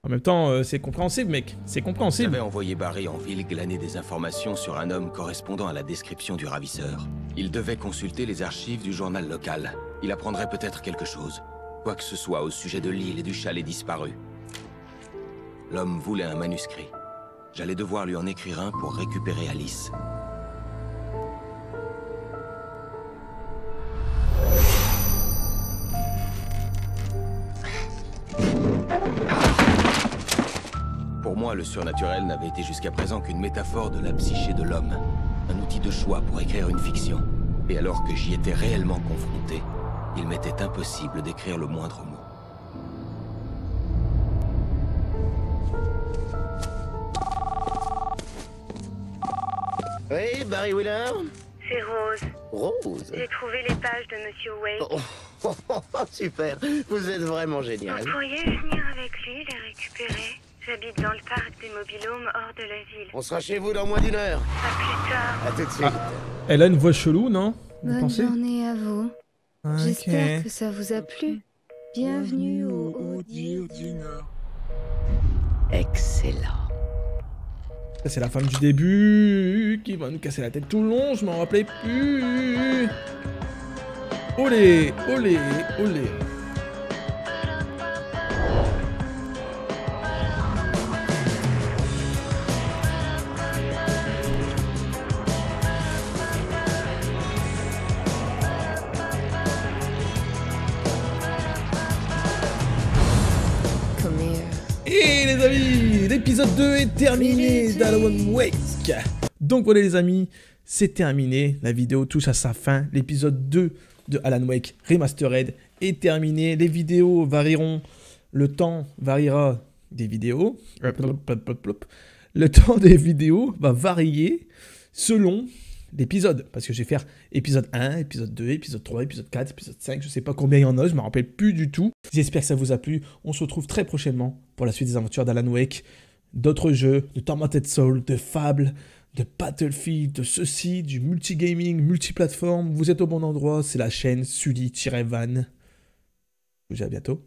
En même temps, c'est compréhensible, mec. C'est compréhensible. J'avais envoyé Barry en ville glaner des informations sur un homme correspondant à la description du ravisseur. Il devait consulter les archives du journal local. Il apprendrait peut-être quelque chose. Quoi que ce soit au sujet de l'île et du chalet disparu. L'homme voulait un manuscrit. J'allais devoir lui en écrire un pour récupérer Alice. Pour moi, le surnaturel n'avait été jusqu'à présent qu'une métaphore de la psyché de l'homme. Un outil de choix pour écrire une fiction. Et alors que j'y étais réellement confronté, il m'était impossible d'écrire le moindre mot. Oui, Barry Wheeler? C'est Rose. Rose? J'ai trouvé les pages de Monsieur Wade. Oh, super! Vous êtes vraiment génial. Vous pourriez venir avec lui les récupérer? J'habite dans le parc des mobilhomes hors de la ville. On sera chez vous dans moins d'une heure. À plus tard. À tout de suite. Ah, elle a une voix chelou, non? Bonne journée à vous. Ah, j'espère que ça vous a plu. Bienvenue au dîner. Excellent. C'est la femme du début qui va nous casser la tête tout le long. Je m'en rappelais plus. Olé, olé, olé. L'épisode 2 est terminé d'Alan Wake. Donc voilà les amis, c'est terminé. La vidéo touche à sa fin. L'épisode 2 de Alan Wake Remastered est terminé. Les vidéos varieront. Le temps variera des vidéos. Le temps des vidéos va varier selon l'épisode. Parce que je vais faire épisode 1, épisode 2, épisode 3, épisode 4, épisode 5. Je sais pas combien il y en a, je me rappelle plus du tout. J'espère que ça vous a plu. On se retrouve très prochainement pour la suite des aventures d'Alan Wake, d'autres jeux, de Tormented Souls, de Fable, de Battlefield, de ceci, du multigaming, multiplateforme. Vous êtes au bon endroit, c'est la chaîne Sully-Van. Je vous dis à bientôt.